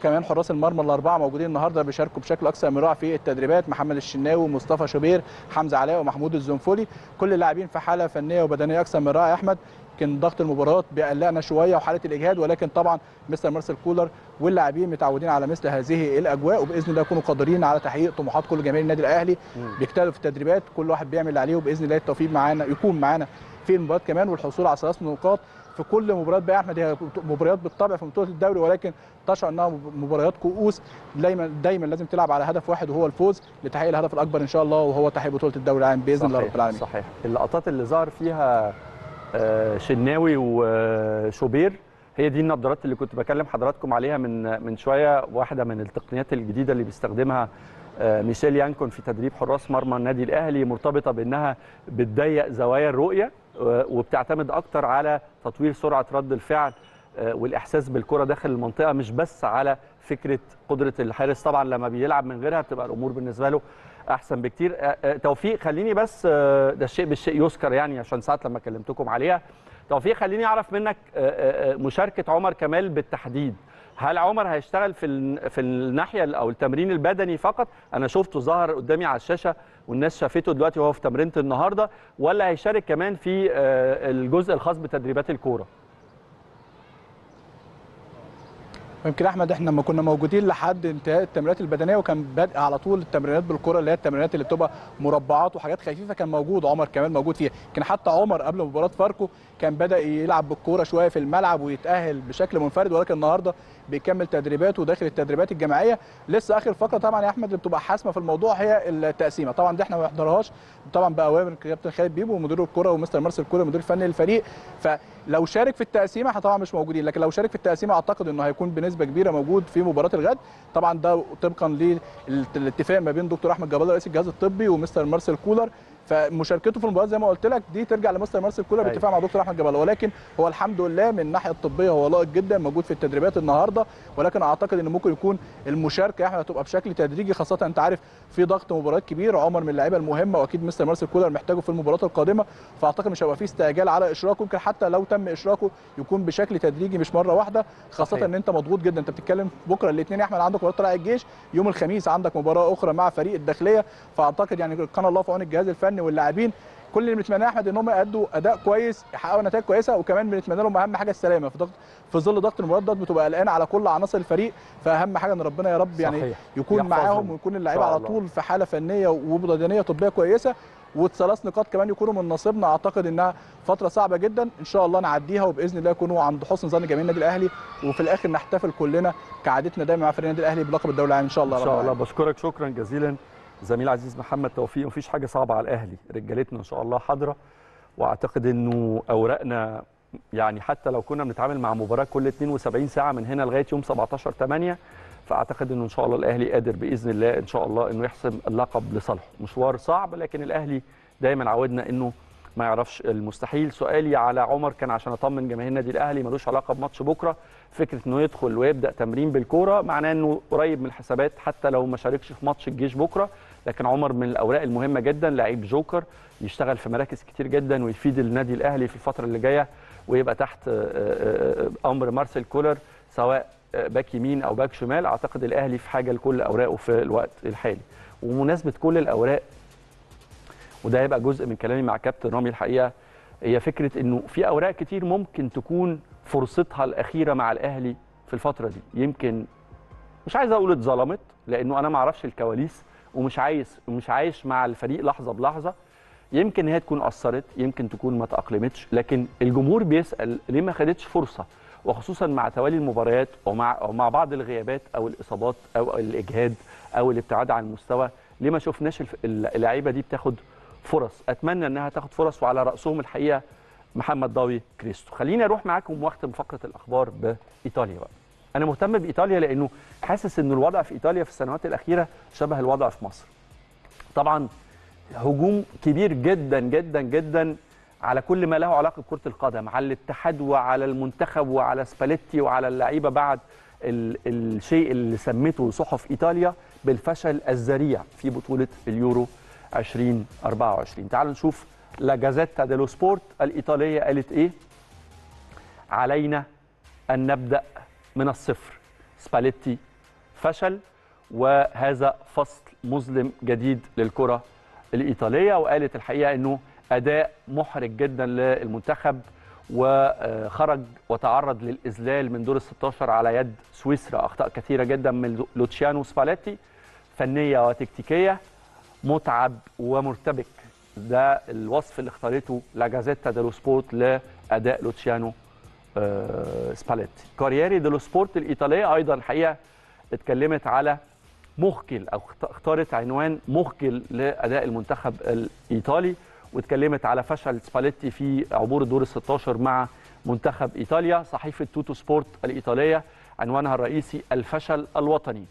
كمان حراس المرمى الاربعه موجودين النهارده بيشاركوا بشكل اكثر من رائع في التدريبات، محمد الشناوي ومصطفى شوبير حمزه علاء ومحمود الزنفولي، كل اللاعبين في حاله فنيه وبدنيه اكثر من رائع يا احمد. يمكن ضغط المباريات بيقلقنا شويه وحاله الاجهاد، ولكن طبعا مستر مارسيل كولر واللاعبين متعودين على مثل هذه الاجواء، وباذن الله يكونوا قادرين على تحقيق طموحات كل جماهير النادي الاهلي. بيجتهدوا في التدريبات، كل واحد بيعمل اللي عليه، وباذن الله التوفيق معانا يكون معانا في المباريات كمان والحصول على 3 نقاط في كل مباريات. بقى احمد هي مباريات بالطبع في بطوله الدوري، ولكن تشعر انها مباريات كؤوس، دايما لازم تلعب على هدف واحد وهو الفوز لتحقيق الهدف الاكبر ان شاء الله وهو تحقيق بطوله الدوري العام باذن الله رب العالمين. صحيح. اللقطات اللي ظهر فيها شناوي وشوبير هي دي النظارات اللي كنت بكلم حضراتكم عليها من شويه، واحده من التقنيات الجديده اللي بيستخدمها ميشيل يانكون في تدريب حراس مرمى النادي الاهلي، مرتبطه بانها بتضيق زوايا الرؤيه وبتعتمد اكتر على تطوير سرعه رد الفعل والاحساس بالكره داخل المنطقه، مش بس على فكره قدره الحارس. طبعا لما بيلعب من غيرها بتبقى الامور بالنسبه له احسن بكتير. توفيق خليني بس ده الشيء بالشيء يذكر، يعني عشان ساعات لما كلمتكم عليها توفيق خليني اعرف منك مشاركه عمر كمال بالتحديد، هل عمر هيشتغل في الناحيه او التمرين البدني فقط؟ انا شفته ظهر قدامي على الشاشه والناس شافته دلوقتي وهو في تمرينه النهارده، ولا هيشارك كمان في الجزء الخاص بتدريبات الكوره؟ يمكن احمد احنا لما كنا موجودين لحد انتهاء التمرينات البدنيه وكان بادئ على طول التمرينات بالكره اللي هي التمرينات اللي بتبقى مربعات وحاجات خفيفه، كان موجود عمر كمان موجود فيها. كان حتى عمر قبل مباراه فاركو كان بدا يلعب بالكره شويه في الملعب ويتاهل بشكل منفرد، ولكن النهارده بيكمل تدريباته داخل التدريبات الجماعيه. لسه اخر فقره طبعا يا احمد اللي بتبقى حاسمه في الموضوع هي التقسيمه، طبعا دي احنا ما بنحضرهاش طبعا باوامر كابتن خالد بيبو ومدير الكره ومستر مارسيل كولر المدير الفني للفريق. فلو شارك في التقسيمه احنا طبعا مش موجودين، لكن لو شارك في التقسيمه اعتقد انه هيكون بنسبه كبيره موجود في مباراه الغد. طبعا ده طبقا للاتفاق ما بين دكتور احمد جبال رئيس الجهاز الطبي ومستر مارسيل كولر، فمشاركته في المباراه زي ما قلت لك دي ترجع لمستر مارسيل كولر بالاتفاق مع دكتور احمد جبل. ولكن هو الحمد لله من الناحيه الطبيه هو لائق جدا موجود في التدريبات النهارده، ولكن اعتقد ان ممكن يكون المشاركه احنا هتبقى بشكل تدريجي، خاصه انت عارف في ضغط مباريات كبير، عمر من اللعيبه المهمه واكيد مستر مارسيل كولر محتاجه في المباريات القادمه، فاعتقد مش هيبقى فيه استعجال على اشراكه. يمكن حتى لو تم اشراكه يكون بشكل تدريجي مش مره واحده، خاصه ان انت مضغوط جدا، انت بتتكلم بكره الاثنين يا احمد عندك مباراه طلائع الجيش، يوم الخميس عندك مباراه اخرى مع فريق الداخليه، فاعتقد يعني كان الله في عون الجهاز الفني واللاعبين. كل اللي بنتمناه يا احمد ان هم يأدوا اداء كويس يحققوا نتائج كويسه، وكمان بنتمنى لهم اهم حاجه السلامه في ظل ضغط المباراه ده بتبقى قلقان على كل عناصر الفريق، فاهم حاجه ان ربنا يا رب يعني صحيح. يكون معاهم ويكون اللعيبه على طول في حاله فنيه وبدنيه طبيه كويسه، وثلاث نقاط كمان يكونوا من نصيبنا. اعتقد انها فتره صعبه جدا ان شاء الله نعديها، وباذن الله يكونوا عند حسن ظن جميع النادي الاهلي، وفي الاخر نحتفل كلنا كعادتنا دايما مع فريق النادي الاهلي بلقب الدوري العام ان شاء الله. ان شاء الله. بشكرك شكرا جزيلا زميل عزيز محمد توفيق. مفيش حاجه صعبه على الاهلي، رجالتنا ان شاء الله حاضره، واعتقد انه اوراقنا يعني حتى لو كنا بنتعامل مع مباراه كل 72 ساعه من هنا لغايه يوم 17/8، فاعتقد انه ان شاء الله الاهلي قادر باذن الله ان شاء الله انه يحسم اللقب لصالحه. مشوار صعب لكن الاهلي دايما عودنا انه ما يعرفش المستحيل. سؤالي على عمر كان عشان اطمن جماهير النادي الاهلي ملوش علاقه بماتش بكره، فكره انه يدخل ويبدا تمرين بالكوره معناه انه قريب من الحسابات حتى لو ما شاركش في ماتش الجيش بكره. لكن عمر من الاوراق المهمه جدا، لعيب جوكر يشتغل في مراكز كتير جدا ويفيد النادي الاهلي في الفتره اللي جايه، ويبقى تحت امر مارسيل كولر سواء باك يمين او باك شمال. اعتقد الاهلي في حاجه لكل اوراقه في الوقت الحالي. ومناسبه كل الاوراق وده هيبقى جزء من كلامي مع كابتن رامي، الحقيقه هي فكره انه في اوراق كتير ممكن تكون فرصتها الاخيره مع الاهلي في الفتره دي. يمكن مش عايز اقول اتظلمت لانه انا ما اعرفش الكواليس ومش عايش مع الفريق لحظه بلحظه، يمكن هي تكون اثرت يمكن تكون ما تاقلمتش، لكن الجمهور بيسال ليه ما خدتش فرصه، وخصوصا مع توالي المباريات ومع بعض الغيابات او الاصابات او الاجهاد او الابتعاد عن المستوى، ليه ما شفناش اللعيبه دي بتاخد فرص. اتمنى انها تاخد فرص وعلى راسهم الحقيقه محمد ضاوي كريستو. خليني اروح معاكم واختم فقره الاخبار بايطاليا بقى. انا مهتم بايطاليا لانه حاسس ان الوضع في ايطاليا في السنوات الاخيره شبه الوضع في مصر. طبعا هجوم كبير جدا جدا جدا على كل ما له علاقه بكره القدم، على الاتحاد وعلى المنتخب وعلى سباليتي وعلى اللعيبه بعد الشيء اللي سمته صحف ايطاليا بالفشل الذريع في بطوله اليورو 2024. تعالوا نشوف لا جازيتا ديلو سبورت الإيطالية قالت إيه؟ علينا أن نبدأ من الصفر، سباليتي فشل وهذا فصل مظلم جديد للكرة الإيطالية. وقالت الحقيقة أنه أداء محرج جدا للمنتخب، وخرج وتعرض للإذلال من دور ال16 على يد سويسرا، أخطاء كثيرة جدا من لوتشيانو سباليتي فنية وتكتيكية، متعب ومرتبك، ده الوصف اللي اختارته لا جازيتا ديلو سبورت لاداء لوتشيانو سباليتي. كورييري ديلو سبورت الايطاليه ايضا الحقيقه اتكلمت على مخجل او اختارت عنوان مخجل لاداء المنتخب الايطالي، واتكلمت على فشل سباليتي في عبور دور ال16 مع منتخب ايطاليا. صحيفه توتو سبورت الايطاليه عنوانها الرئيسي الفشل الوطني،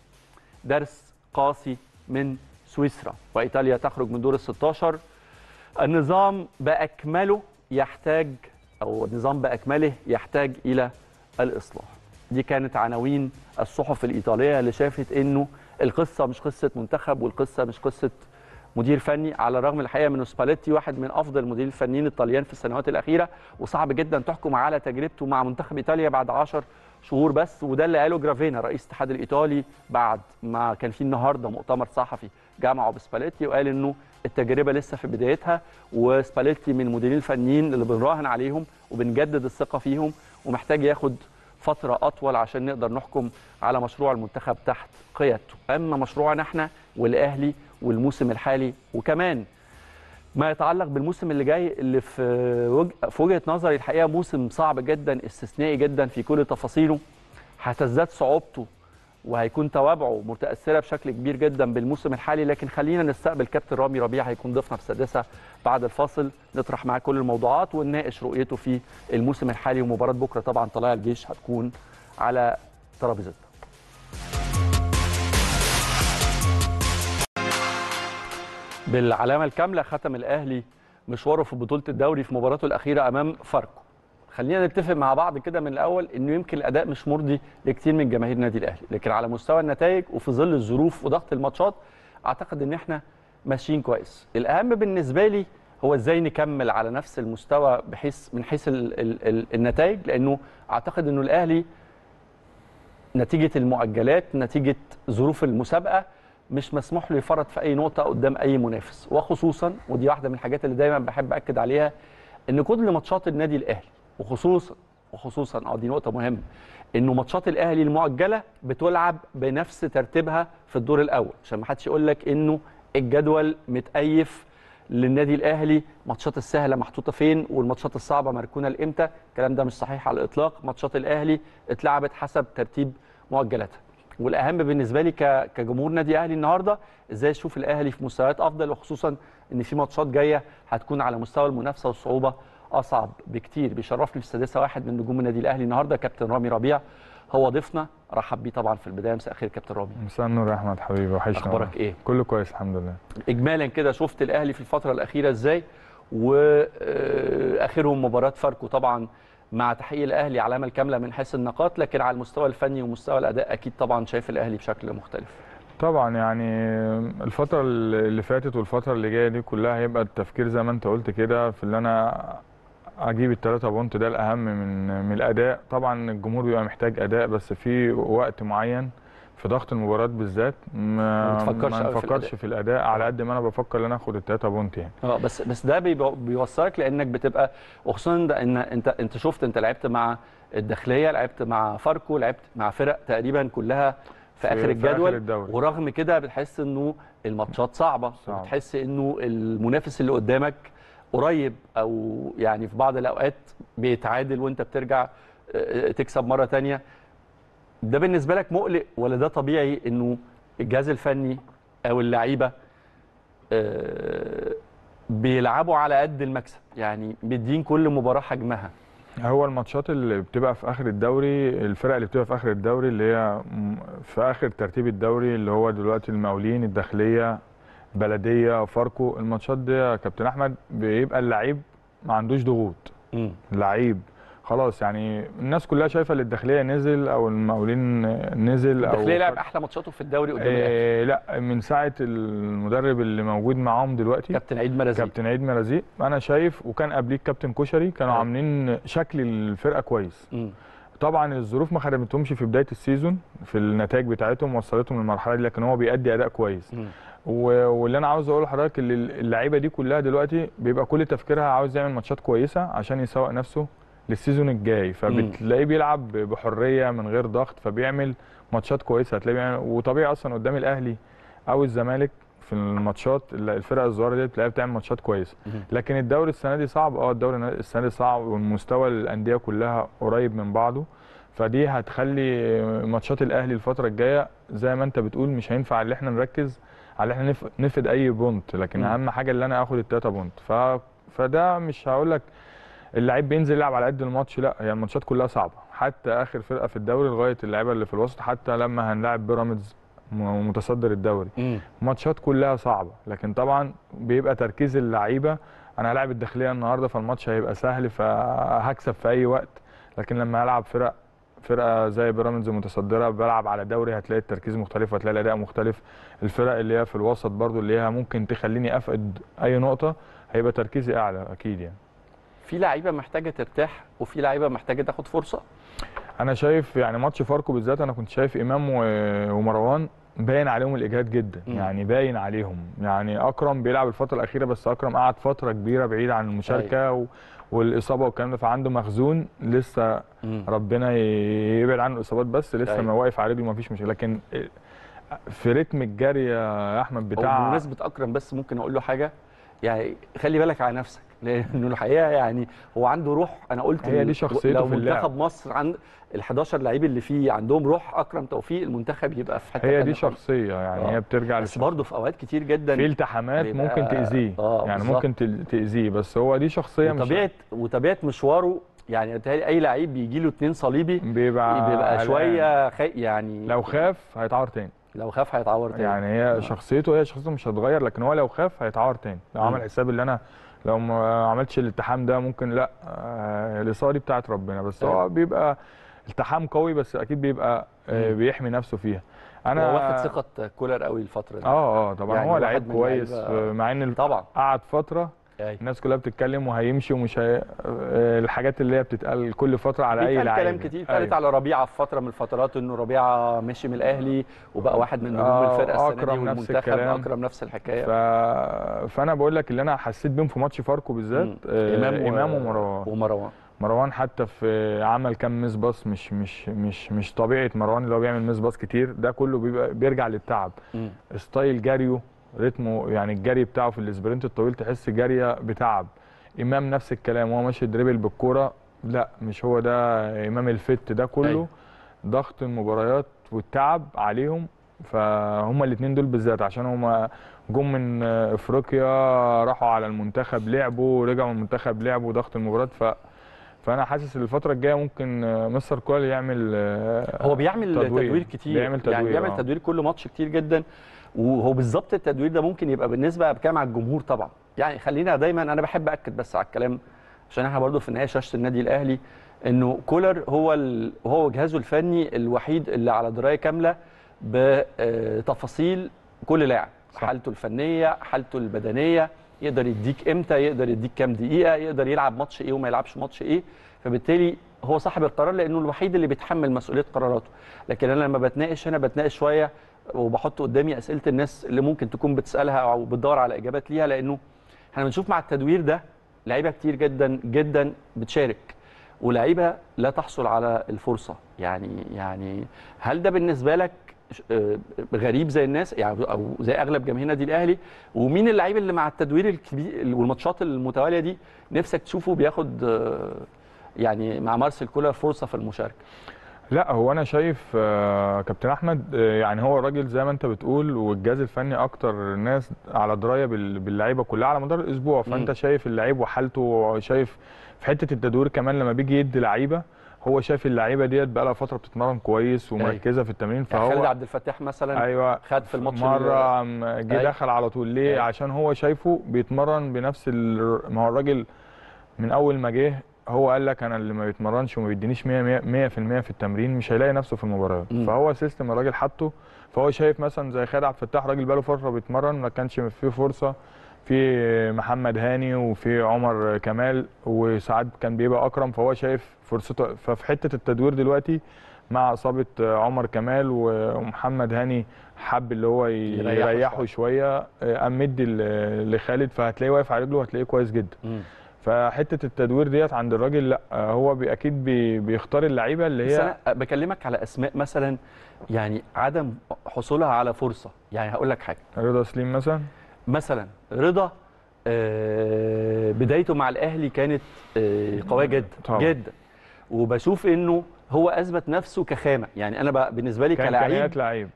درس قاسي من سويسرا وإيطاليا تخرج من دور ال16. النظام بأكمله يحتاج إلى الإصلاح. دي كانت عناوين الصحف الإيطالية اللي شافت إنه القصة مش قصة منتخب والقصة مش قصة مدير فني، على الرغم الحقيقة من سباليتي واحد من أفضل مدير الفنيين الطليان في السنوات الأخيرة، وصعب جدا تحكم على تجربته مع منتخب إيطاليا بعد 10 شهور بس. وده اللي قاله جرافينا رئيس الاتحاد الايطالي بعد ما كان في النهارده مؤتمر صحفي جمعه بسباليتي، وقال انه التجربه لسه في بدايتها، وسباليتي من المديرين الفنيين اللي بنراهن عليهم وبنجدد الثقه فيهم، ومحتاج ياخد فتره اطول عشان نقدر نحكم على مشروع المنتخب تحت قيادته. اما مشروعنا احنا والاهلي والموسم الحالي وكمان ما يتعلق بالموسم اللي جاي اللي في وجهة نظري الحقيقة موسم صعب جدا استثنائي جدا في كل تفاصيله، هتزداد صعوبته وهيكون توابعه متاثره بشكل كبير جدا بالموسم الحالي. لكن خلينا نستقبل كابتن رامي ربيع، هيكون ضيفنا في السادسه بعد الفاصل، نطرح معاه كل الموضوعات ونناقش رؤيته في الموسم الحالي، ومباراه بكره طبعا طلائع الجيش هتكون على ترابيزتنا. بالعلامه الكامله، ختم الاهلي مشواره في بطوله الدوري في مباراته الاخيره امام فاركو. خلينا نتفق مع بعض كده من الاول انه يمكن الاداء مش مرضي لكتير من جماهير نادي الاهلي، لكن على مستوى النتائج وفي ظل الظروف وضغط الماتشات اعتقد ان احنا ماشيين كويس. الاهم بالنسبه لي هو ازاي نكمل على نفس المستوى من حيث النتائج، لانه اعتقد انه الاهلي نتيجه المؤجلات، نتيجه ظروف المسابقه، مش مسموح له يفرط في اي نقطه قدام اي منافس، وخصوصا ودي واحده من الحاجات اللي دايما بحب اكد عليها ان كل ماتشات النادي الاهلي وخصوصا دي نقطه مهمه، انه ماتشات الاهلي المؤجله بتلعب بنفس ترتيبها في الدور الاول، عشان ما حدش يقول لك انه الجدول متأيف للنادي الاهلي، ماتشات السهله محطوطه فين والماتشات الصعبه مركونه لامتى. الكلام ده مش صحيح على الاطلاق. ماتشات الاهلي اتلعبت حسب ترتيب مؤجلاتها. والاهم بالنسبه لي كجمهور نادي الاهلي النهارده ازاي اشوف الاهلي في مستويات افضل، وخصوصا ان في ماتشات جايه هتكون على مستوى المنافسه والصعوبه اصعب بكتير. بيشرفني في السادسه واحد من نجوم النادي الاهلي النهارده، كابتن رامي ربيع هو ضيفنا. رحب بيه طبعا في البدايه. مساء الخير كابتن رامي. مساء النور يا احمد حبيبي، وحشنا. اخبارك ايه؟ كله كويس الحمد لله. اجمالا كده شفت الاهلي في الفتره الاخيره ازاي، واخرهم مباراه فاركو طبعا مع تحقيق الاهلي علامه كامله من حيث النقاط، لكن على المستوى الفني ومستوى الاداء اكيد طبعا شايف الاهلي بشكل مختلف. طبعا يعني الفتره اللي فاتت والفتره اللي جايه دي كلها هيبقى التفكير زي ما انت قلت كده في اللي انا اجيب الثلاثه بونت، ده الاهم من الاداء. طبعا الجمهور بيبقى محتاج اداء، بس في وقت معين في ضغط المباراه بالذات ما نفكرش في الاداء على قد ما انا بفكر ان انا اخد الثلاثه بونت يعني. بس ده بيوصلك، لانك بتبقى وخصوصا ان انت شفت انت لعبت مع الداخليه، لعبت مع فاركو، لعبت مع فرق تقريبا كلها في اخر الجدول، ورغم كده بتحس انه الماتشات صعبه، بتحس انه المنافس اللي قدامك قريب، او يعني في بعض الاوقات بيتعادل وانت بترجع تكسب مره ثانيه. ده بالنسبه لك مقلق ولا ده طبيعي انه الجهاز الفني او اللعيبه بيلعبوا على قد المكسب، يعني مدين كل مباراه حجمها؟ هو الماتشات اللي بتبقى في اخر الدوري، الفرق اللي بتبقى في اخر الدوري اللي هي في اخر ترتيب الدوري اللي هو دلوقتي المقاولين، الداخليه، بلديه، فاركو، الماتشات دي يا كابتن احمد بيبقى اللعيب ما عندوش ضغوط. اللعيب خلاص يعني الناس كلها شايفه ان الداخليه نزل او المقاولين نزل، او الداخليه لعب احلى ماتشاته في الدوري قدام الاهلي. لا، من ساعه المدرب اللي موجود معاهم دلوقتي كابتن عيد مرازيق انا شايف، وكان قبليه الكابتن كشري، كانوا عاملين شكل الفرقه كويس. طبعا الظروف ما خدمتهمش في بدايه السيزون في النتائج بتاعتهم، وصلتهم للمرحله دي، لكن هو بيأدي اداء كويس. واللي انا عاوز اقوله لحضرتك ان اللعيبه دي كلها دلوقتي بيبقى كل تفكيرها عاوز يعمل ماتشات كويسه عشان يسوق نفسه للسيزون الجاي، فبتلاقيه بيلعب بحريه من غير ضغط، فبيعمل ماتشات كويسه. هتلاقيه وطبيعي اصلا قدام الاهلي او الزمالك في الماتشات الفرق الصغيره دي بتلاقيها بتعمل ماتشات كويسه. لكن الدوري السنه دي صعب، الدوري السنه دي صعب، والمستوى الانديه كلها قريب من بعضه، فدي هتخلي ماتشات الاهلي الفتره الجايه زي ما انت بتقول مش هينفع ان احنا نركز على احنا نفقد اي بونت، لكن اهم حاجه ان انا اخد التلاته بونت. فده مش هقول لك اللعيب بينزل يلعب على قد الماتش، لا، هي يعني الماتشات كلها صعبه، حتى اخر فرقه في الدوري لغايه اللعيبه اللي في الوسط، حتى لما هنلاعب بيراميدز متصدر الدوري، ماتشات كلها صعبه. لكن طبعا بيبقى تركيز اللعيبه، انا هلاعب الداخليه النهارده فالماتش هيبقى سهل فهكسب في اي وقت، لكن لما هلعب فرقه زي بيراميدز متصدره بلعب على دوري هتلاقي التركيز مختلف وهتلاقي الاداء مختلف. الفرق اللي هي في الوسط برضو اللي هي ممكن تخليني افقد اي نقطه هيبقى تركيزي اعلى اكيد يعني. في لعيبه محتاجه ترتاح وفي لعيبه محتاجه تاخد فرصه. انا شايف يعني ماتش فاركو بالذات انا كنت شايف امام ومروان باين عليهم الاجهاد جدا، يعني باين عليهم، يعني اكرم بيلعب الفتره الاخيره بس اكرم قعد فتره كبيره بعيد عن المشاركه والاصابه والكلام ده، فعنده مخزون لسه، ربنا يبعد عنه الاصابات، بس لسه ما واقف على رجله ما فيش مشكله. لكن في رتم الجري يا احمد بتاع، بمناسبه اكرم بس ممكن اقول له حاجه، يعني خلي بالك على نفسك، لانه الحقيقه يعني هو عنده روح. انا قلت هي دي شخصيته لو في منتخب مصر عند ال11 لعيب اللي فيه عندهم روح اكرم توفيق المنتخب يبقى في حته. هي دي شخصيه يعني هي بترجع بس برضه في اوقات كتير جدا في التحامات ممكن تاذيه يعني بالزبط. ممكن تاذيه بس هو دي شخصيه وطبيعه مشواره يعني اي لعيب بيجي له 2 صليبي بيبقى شويه يعني لو خاف هيتعور تاني يعني هي شخصيته مش هتتغير لكن هو لو خاف هيتعور تاني لو عمل حساب اللي انا لو ما عملتش الالتحام ده ممكن لا الاصابه دي بتاعت ربنا بس هو بيبقى التحام قوي بس اكيد بيبقى بيحمي نفسه فيها. انا واخد ثقه كولر قوي الفتره دي طبعا يعني هو لعيب كويس مع ان طبعا قعد فتره الناس كلها بتتكلم وهيمشي ومش الحاجات اللي هي بتتقال كل فتره على اي لعيب. كلام كتير اتقالت على ربيعه في فتره من الفترات انه ربيعه مشي من الاهلي وبقى واحد من نجوم الفرقه السنه دي والمنتخب. اكرم نفس الحكايه. فانا بقول لك اللي انا حسيت بيهم في ماتش فاركو بالذات امام ومروان. مروان حتى في عمل كام ميس باص مش طبيعه مروان اللي هو بيعمل ميس باص كتير ده كله بيبقى بيرجع للتعب. ستايل جاريو رتمه يعني الجري بتاعه في الاسبرنت الطويل تحس جاريه بتعب. امام نفس الكلام وهو ماشي دريبل بالكوره لا مش هو ده امام الفت ده كله ضغط المباريات والتعب عليهم. فهم الاثنين دول بالذات عشان هم جم من افريقيا راحوا على المنتخب لعبوا ورجعوا من المنتخب لعبوا ضغط المباريات فانا حاسس ان الفتره الجايه ممكن مستر كولر يعمل هو بيعمل تدوير كتير يعني بيعمل تدوير كل ماتش كتير جدا وهو بالظبط التدوير ده ممكن يبقى بالنسبه بكام على الجمهور طبعا. يعني خلينا دايما انا بحب اكد بس على الكلام عشان احنا برضو في النهايه شاشه النادي الاهلي انه كولر هو جهازه الفني الوحيد اللي على درايه كامله بتفاصيل كل لاعب حالته الفنيه حالته البدنيه يقدر يديك امتى يقدر يديك كام دقيقه يقدر يلعب ماتش ايه وما يلعبش ماتش ايه. فبالتالي هو صاحب القرار لانه الوحيد اللي بيتحمل مسؤوليه قراراته. لكن انا لما بتناقش هنا بتناقش شويه وبحط قدامي اسئله الناس اللي ممكن تكون بتسالها او بتدور على اجابات ليها لانه احنا بنشوف مع التدوير ده لعيبه كتير جدا جدا بتشارك ولاعيبه لا تحصل على الفرصه. يعني هل ده بالنسبه لك غريب زي الناس يعني او زي اغلب جماهير النادي الاهلي؟ ومين اللعيب اللي مع التدوير الكبير والماتشات المتواليه دي نفسك تشوفه بياخد يعني مع مارسيل كولر فرصه في المشاركه؟ لا هو انا شايف كابتن احمد يعني هو راجل زي ما انت بتقول والجهاز الفني اكتر ناس على درايه باللعيبه كلها على مدار الاسبوع. فانت شايف اللعيب وحالته شايف في حته التدوير كمان لما بيجي يدي لعيبه هو شايف اللعيبه ديت بقى لها فتره بتتمرن كويس ومركزه في التمرين. فهو يعني خالد عبد الفتاح مثلا خد في الماتش مره جه دخل على طول ليه؟ عشان هو شايفه بيتمرن بنفس ما هو الراجل من اول ما جه هو قال لك انا اللي ما بيتمرنش وما بيدينيش 100% في التمرين مش هيلاقي نفسه في المباريات. فهو سيستم الراجل حاطه. فهو شايف مثلا زي خالد عبد الفتاح راجل بقى له فتره بيتمرن ما كانش فيه فرصه في محمد هاني وفي عمر كمال وساعات كان بيبقى اكرم. فهو شايف فرصته. ففي حته التدوير دلوقتي مع اصابه عمر كمال ومحمد هاني حب اللي هو يريحه شويه امد لخالد فهتلاقيه واقف على رجله وهتلاقيه كويس جدا. فحته التدوير ديت عند الراجل لا هو اكيد بيختار اللعيبه اللي هي بس انا بكلمك على اسماء مثلا يعني عدم حصولها على فرصه. يعني هقول لك حاجه رضا سليم مثلا رضا بدايته مع الاهلي كانت قويه جدا جدا وبشوف انه هو اثبت نفسه كخامه. يعني انا بالنسبه لي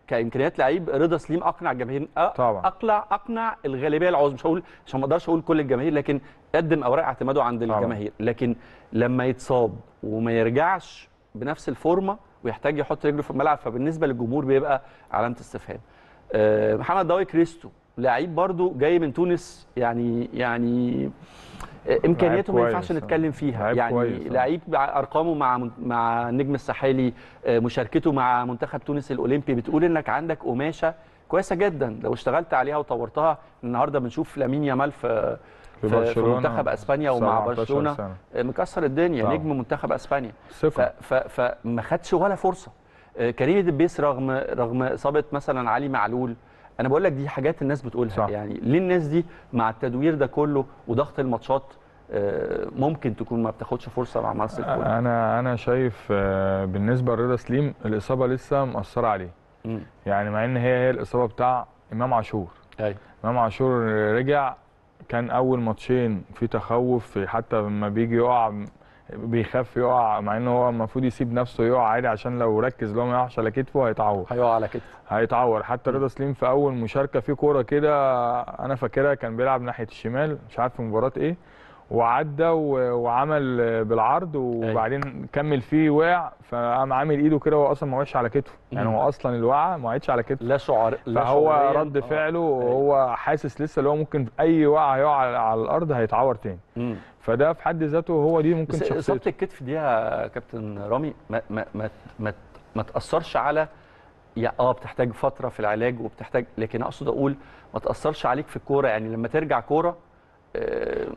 كامكانيات لعيب رضا سليم اقنع الجماهير اقنع الغالبيه العظمى مش هقول عشان ما اقدرش اقول كل الجماهير لكن قدم اوراق اعتماده عند الجماهير. لكن لما يتصاب وما يرجعش بنفس الفورمه ويحتاج يحط رجله في الملعب فبالنسبه للجمهور بيبقى علامه استفهام. محمد ضوي كريستو لعيب برضو جاي من تونس يعني امكانياته ما ينفعش نتكلم فيها. يعني لعيب ارقامه مع النجم الساحلي مشاركته مع منتخب تونس الاولمبي بتقول انك عندك قماشه كويسه جدا لو اشتغلت عليها وطورتها. النهارده بنشوف لامين يامال في منتخب اسبانيا ومع برشلونه مكسر الدنيا نجم منتخب اسبانيا فما خدش ولا فرصه. كريم دبيس رغم اصابه مثلا علي معلول. انا بقول لك دي حاجات الناس بتقولها يعني ليه الناس دي مع التدوير ده كله وضغط الماتشات ممكن تكون ما بتاخدش فرصه مع مارسيل كولر؟ انا شايف بالنسبه لرضا سليم الاصابه لسه مأثره عليه. يعني مع ان هي الاصابه بتاع امام عاشور. امام عاشور رجع كان اول ماتشين في تخوف، حتى لما بيجي يقع بيخاف يقع، مع ان هو المفروض يسيب نفسه يقع عادي، عشان لو ركز لو ما يقعش على كتفه هيتعور، هيقع على كتفه هيتعور. حتى رضا سليم في اول مشاركه في كوره كده انا فاكرها، كان بيلعب ناحيه الشمال مش عارف في مباراه ايه، وعدى وعمل بالعرض وبعدين كمل فيه وقع، فقام عامل ايده كده وهو اصلا ما وقعش على كتفه، يعني هو اصلا الوقعه ما وقعتش على كتفه، لا شعور، فهو رد فعله وهو حاسس لسه اللي هو ممكن اي وقعه يقع على الارض هيتعور تاني. فده في حد ذاته هو دي ممكن شخصيته. اصابه الكتف دي يا كابتن رامي ما ما ما ما, ما تاثرش على بتحتاج فتره في العلاج وبتحتاج، لكن اقصد اقول ما تاثرش عليك في الكوره، يعني لما ترجع كوره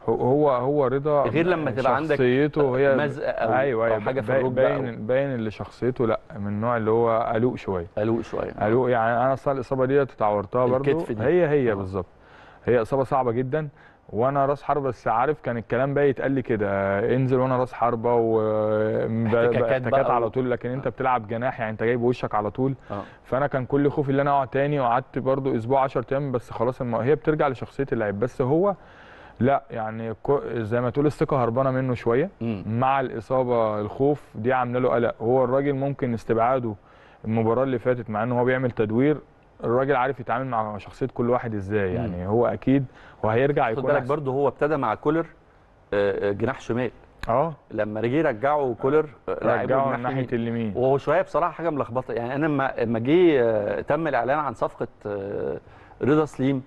هو رضا غير لما تبقى عندك شخصيته هي مزقه أو حاجه في الركبه، باين اللي شخصيته لا من النوع اللي هو قلوق شويه، قلوق يعني. انا اصلا الاصابه دي اتعورتها برضو، هي بالظبط، هي اصابه صعبه جدا وانا راس حربه، بس عارف كان الكلام بقى يتقال لي كده انزل وانا راس حربه واحتكاكات على طول، لكن انت بتلعب جناح يعني انت جايب وشك على طول. فانا كان كل خوفي اللي انا اقعد تاني، وقعدت برضو اسبوع 10 ايام بس خلاص. هي بترجع لشخصيه اللاعب، بس هو لا يعني زي ما تقول الثقه هربانه منه شويه مع الاصابه، الخوف دي عامله له قلق. هو الراجل ممكن استبعاده المباراه اللي فاتت، مع انه هو بيعمل تدوير، الراجل عارف يتعامل مع شخصيه كل واحد ازاي، يعني هو اكيد وهيرجع يكون. خد بالك برضه هو ابتدى مع كولر جناح شمال، لما جه رجعه كولر رجعه ناحيه اليمين، وهو شويه بصراحه حاجه ملخبطه. يعني انا لما جه تم الاعلان عن صفقه رضا سليم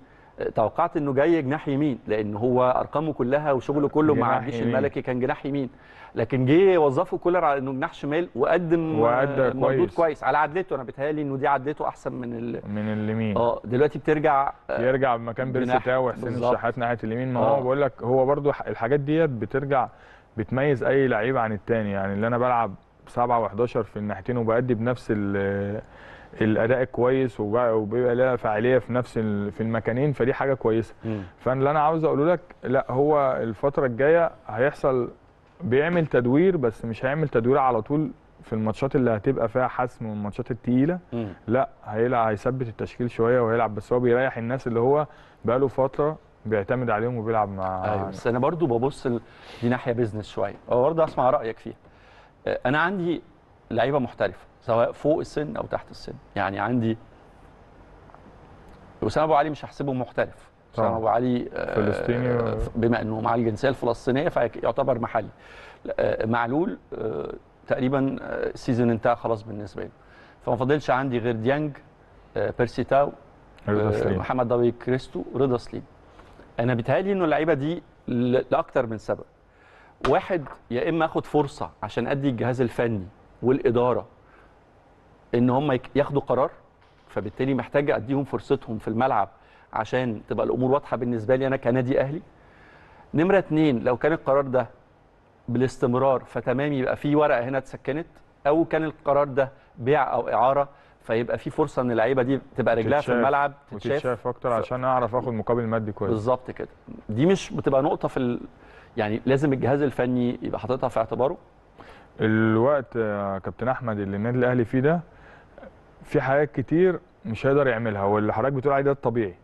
توقعت انه جاي جناح يمين، لان هو ارقامه كلها وشغله كله مع الجيش الملكي كان جناح يمين، لكن جه وظفه كولر على انه جناح شمال، وقدم مردود كويس على عدلته. انا بيتهيألي انه دي عدلته احسن من اليمين. دلوقتي يرجع بمكان بيرسي تاو وحسين الشحات ناحيه اليمين. ما هو بقول لك هو برده الحاجات ديت بترجع بتميز اي لعيب عن الثاني، يعني اللي انا بلعب 7 و11 في الناحيتين وبأدي بنفس الاداء كويس، وبيبقى لها فاعليه في نفس في المكانين، فدي حاجه كويسه. فانا اللي انا عاوز اقوله لك لا، هو الفتره الجايه هيحصل بيعمل تدوير، بس مش هيعمل تدوير على طول في الماتشات اللي هتبقى فيها حسم والماتشات الثقيله، لا هيلعب، هيثبت التشكيل شويه وهيلعب، بس هو بيريح الناس اللي هو بقاله فتره بيعتمد عليهم وبيلعب مع بس انا برضو ببص دي ناحيه بيزنس شويه، برضو اسمع رايك فيها. انا عندي لعيبه محترفه سواء فوق السن او تحت السن، يعني عندي اسامه ابو علي مش هحسبه محترف، اسامه ابو علي فلسطيني بما انه مع الجنسيه الفلسطينيه فيعتبر محلي. معلول تقريبا السيزون انتهى خلاص بالنسبه له، فما فاضلش عندي غير ديانج، بيرسي تاو، محمد ضوي كريستو، رضا سليم. انا بيتهيألي انه اللعيبه دي لاكثر من سبب، واحد يا اما اخد فرصه عشان ادي الجهاز الفني والاداره ان هم ياخدوا قرار، فبالتالي محتاج اديهم فرصتهم في الملعب عشان تبقى الامور واضحه بالنسبه لي انا كنادي اهلي. نمره 2 لو كان القرار ده بالاستمرار فتمام، يبقى في ورقه هنا اتسكنت، او كان القرار ده بيع او اعاره فيبقى في فرصه ان اللعيبه دي تبقى رجلها في الملعب تتشاف اكتر عشان اعرف اخد مقابل مادي كويس. بالظبط كده، دي مش بتبقى نقطه في يعني لازم الجهاز الفني يبقى حاططها في اعتباره. الوقت يا كابتن احمد اللي النادي الاهلي فيه ده في حاجات كتير مش هيقدر يعملها، واللي حضرتك بتقول عليه ده الطبيعي.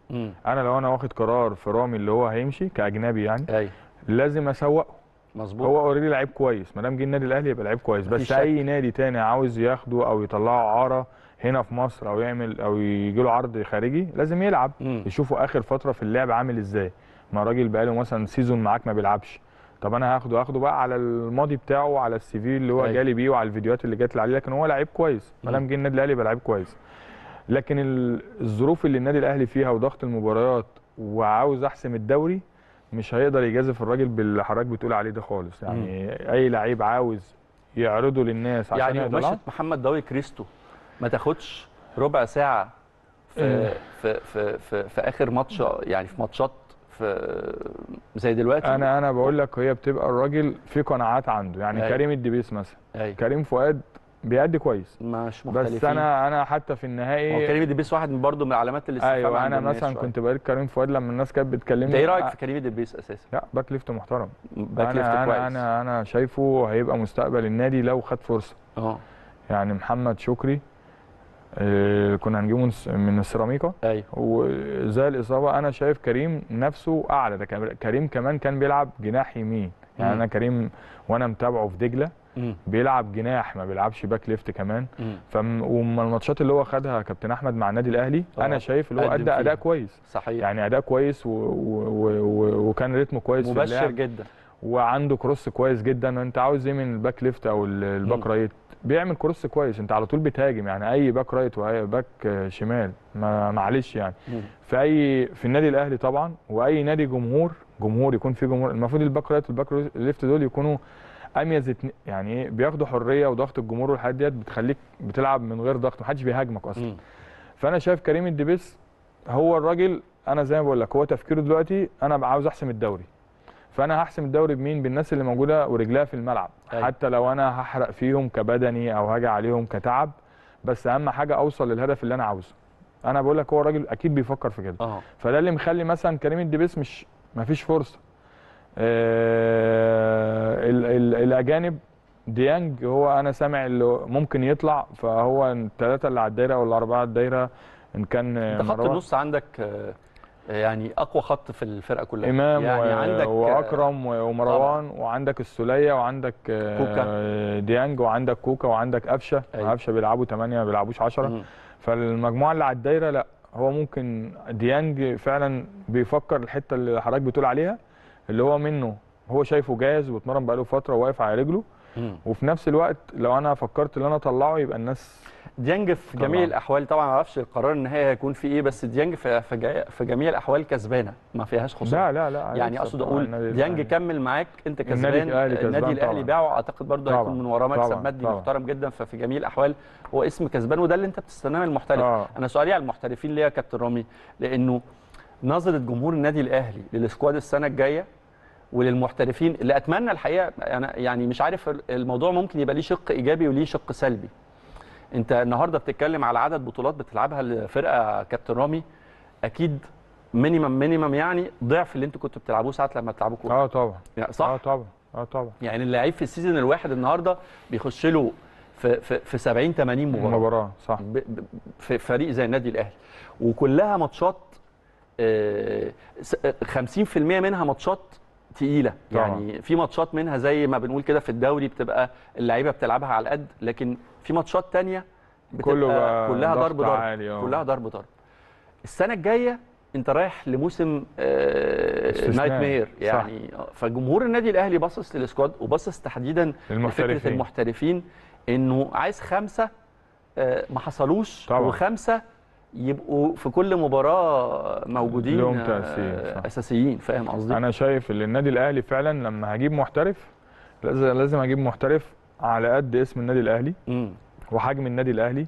انا لو انا واخد قرار في رامي اللي هو هيمشي كاجنبي يعني لازم اسوقه، مظبوط، هو اوريدي لعيب كويس، ما دام جه النادي الاهلي يبقى لعيب كويس، بس اي نادي تاني عاوز ياخده او يطلعه اعاره هنا في مصر او يعمل او يجي له عرض خارجي لازم يلعب، يشوفوا اخر فتره في اللعب عامل ازاي. ما راجل بقاله مثلا سيزون معاك ما بيلعبش، طب انا هاخده بقى على الماضي بتاعه وعلى السي في اللي هو جالي بيه وعلى الفيديوهات اللي جات لي عليه، لكن هو لعيب كويس ما دام جه النادي الاهلي يبقى لعيب كويس. لكن الظروف اللي النادي الاهلي فيها وضغط المباريات وعاوز احسم الدوري مش هيقدر يجازف الراجل باللي حضرتك بتقول عليه ده خالص، يعني اي لعيب عاوز يعرضه للناس عشان يعني مشيت محمد ضوي كريستو ما تاخدش ربع ساعه في في في في, في اخر ماتش، يعني في ماتشات زي دلوقتي. انا بقول لك هي بتبقى الراجل في قناعات عنده، يعني كريم الدبيس مثلا، كريم فؤاد بيأدي كويس مش مختلفين، بس انا حتى في النهائي كريم الدبيس واحد برضه من علامات الاستفهام. انا مثلا كنت بقول كريم فؤاد لما الناس كانت بتكلمني ده ايه رايك في كريم الدبيس اساسا؟ لا باك ليفت محترم، باك ليفت كويس، انا شايفه هيبقى مستقبل النادي لو خد فرصه. يعني محمد شكري كنا هنجيبه من السيراميكا. ايوه. وزي الاصابه انا شايف كريم نفسه اعلى، ده كريم كمان كان بيلعب جناح يمين، يعني انا كريم وانا متابعه في دجله بيلعب جناح، ما بيلعبش باك ليفت كمان. ومن الماتشات اللي هو خدها كابتن احمد مع النادي الاهلي انا شايف اللي هو ادى اداء كويس. صحيح. يعني اداء كويس وكان رتمه كويس في اللعب، مبشر جدا، وعنده كروس كويس جدا. انت عاوز ايه من الباك ليفت او الباك رايت؟ بيعمل كروس كويس، انت على طول بتهاجم، يعني اي باك رايت واي باك شمال معلش يعني في النادي الاهلي طبعا، واي نادي جمهور يكون فيه جمهور، المفروض الباك رايت والباك ليفت دول يكونوا اميز، يعني ايه، بياخدوا حريه، وضغط الجمهور والحاجات ديت بتخليك بتلعب من غير ضغط، محدش بيهاجمك اصلا. فانا شايف كريم الدبيس هو الراجل، انا زي ما بقول لك هو تفكيره دلوقتي انا عاوز احسم الدوري، فانا هحسم الدوري بمين؟ بالناس اللي موجوده ورجلها في الملعب. أي. حتى لو انا هحرق فيهم كبدني او هاجي عليهم كتعب، بس اهم حاجه اوصل للهدف اللي انا عاوزه. انا بقول لك هو راجل اكيد بيفكر في كده. فده اللي مخلي مثلا كريم الدبيس مش مفيش فرصه. الاجانب ديانج هو انا سامع اللي ممكن يطلع، فهو الثلاثه اللي على الدايره او الاربعه على الدايره ان كان. انت خط النص عندك يعني اقوى خط في الفرقه كلها، امام يعني عندك واكرم ومروان طبعا. وعندك السوليه، وعندك كوكا ديانج، وعندك كوكا، وعندك قفشه. قفشه بيلعبوا 8 ما بيلعبوش 10، فالمجموعه اللي على الدايره لا، هو ممكن ديانج فعلا بيفكر الحته اللي حضرتك بتقول عليها، اللي هو منه هو شايفه جاهز واتمرن بقاله فتره وواقف على رجله، وفي نفس الوقت لو انا فكرت ان انا اطلعه يبقى الناس ديانج في جميع الاحوال طبعا. ما اعرفش القرار النهائي هيكون فيه ايه، بس ديانج في جميع الاحوال كسبانه، ما فيهاش خساره. لا لا لا، يعني اقصد اقول ديانج كمل معاك انت كسبان، النادي الاهلي باعه، اعتقد برضه هيكون من وراه مكسب مادي محترم جدا، ففي جميع الاحوال هو اسم كسبان، وده اللي انت بتستناه من المحترف. انا سؤالي على المحترفين ليه يا كابتن رامي؟ لانه نظره جمهور النادي الاهلي للسكواد السنه الجايه وللمحترفين، اللي اتمنى الحقيقه انا يعني مش عارف الموضوع ممكن يبقى ليه شق ايجابي وليه شق سلبي. انت النهارده بتتكلم على عدد بطولات بتلعبها الفرقه كابتن رامي، اكيد مينيمم يعني ضعف اللي انتوا كنتوا بتلعبوه ساعه لما بتلعبوا كوره. طبعا يعني صح. طبعا يعني اللعيب في السيزون الواحد النهارده بيخش له في 70 80 مباراه صح، في فريق زي النادي الاهلي، وكلها ماتشات 50% منها ماتشات تقيله يعني. في ماتشات منها زي ما بنقول كده في الدوري بتبقى اللعيبه بتلعبها على القد، لكن في ماتشات تانية بتبقى كلها ضرب ضرب، كلها ضرب ضرب. السنه الجايه انت رايح لموسم نايت مير يعني. فجمهور النادي الاهلي باصص للسكواد وباصص تحديدا لفكره المحترفين، انه عايز 5 ما حصلوش، و5 يبقوا في كل مباراه موجودين لهم تأثير اساسيين. فاهم قصدي؟ انا شايف ان النادي الاهلي فعلا لما هجيب محترف لازم اجيب محترف على قد اسم النادي الاهلي وحجم النادي الاهلي،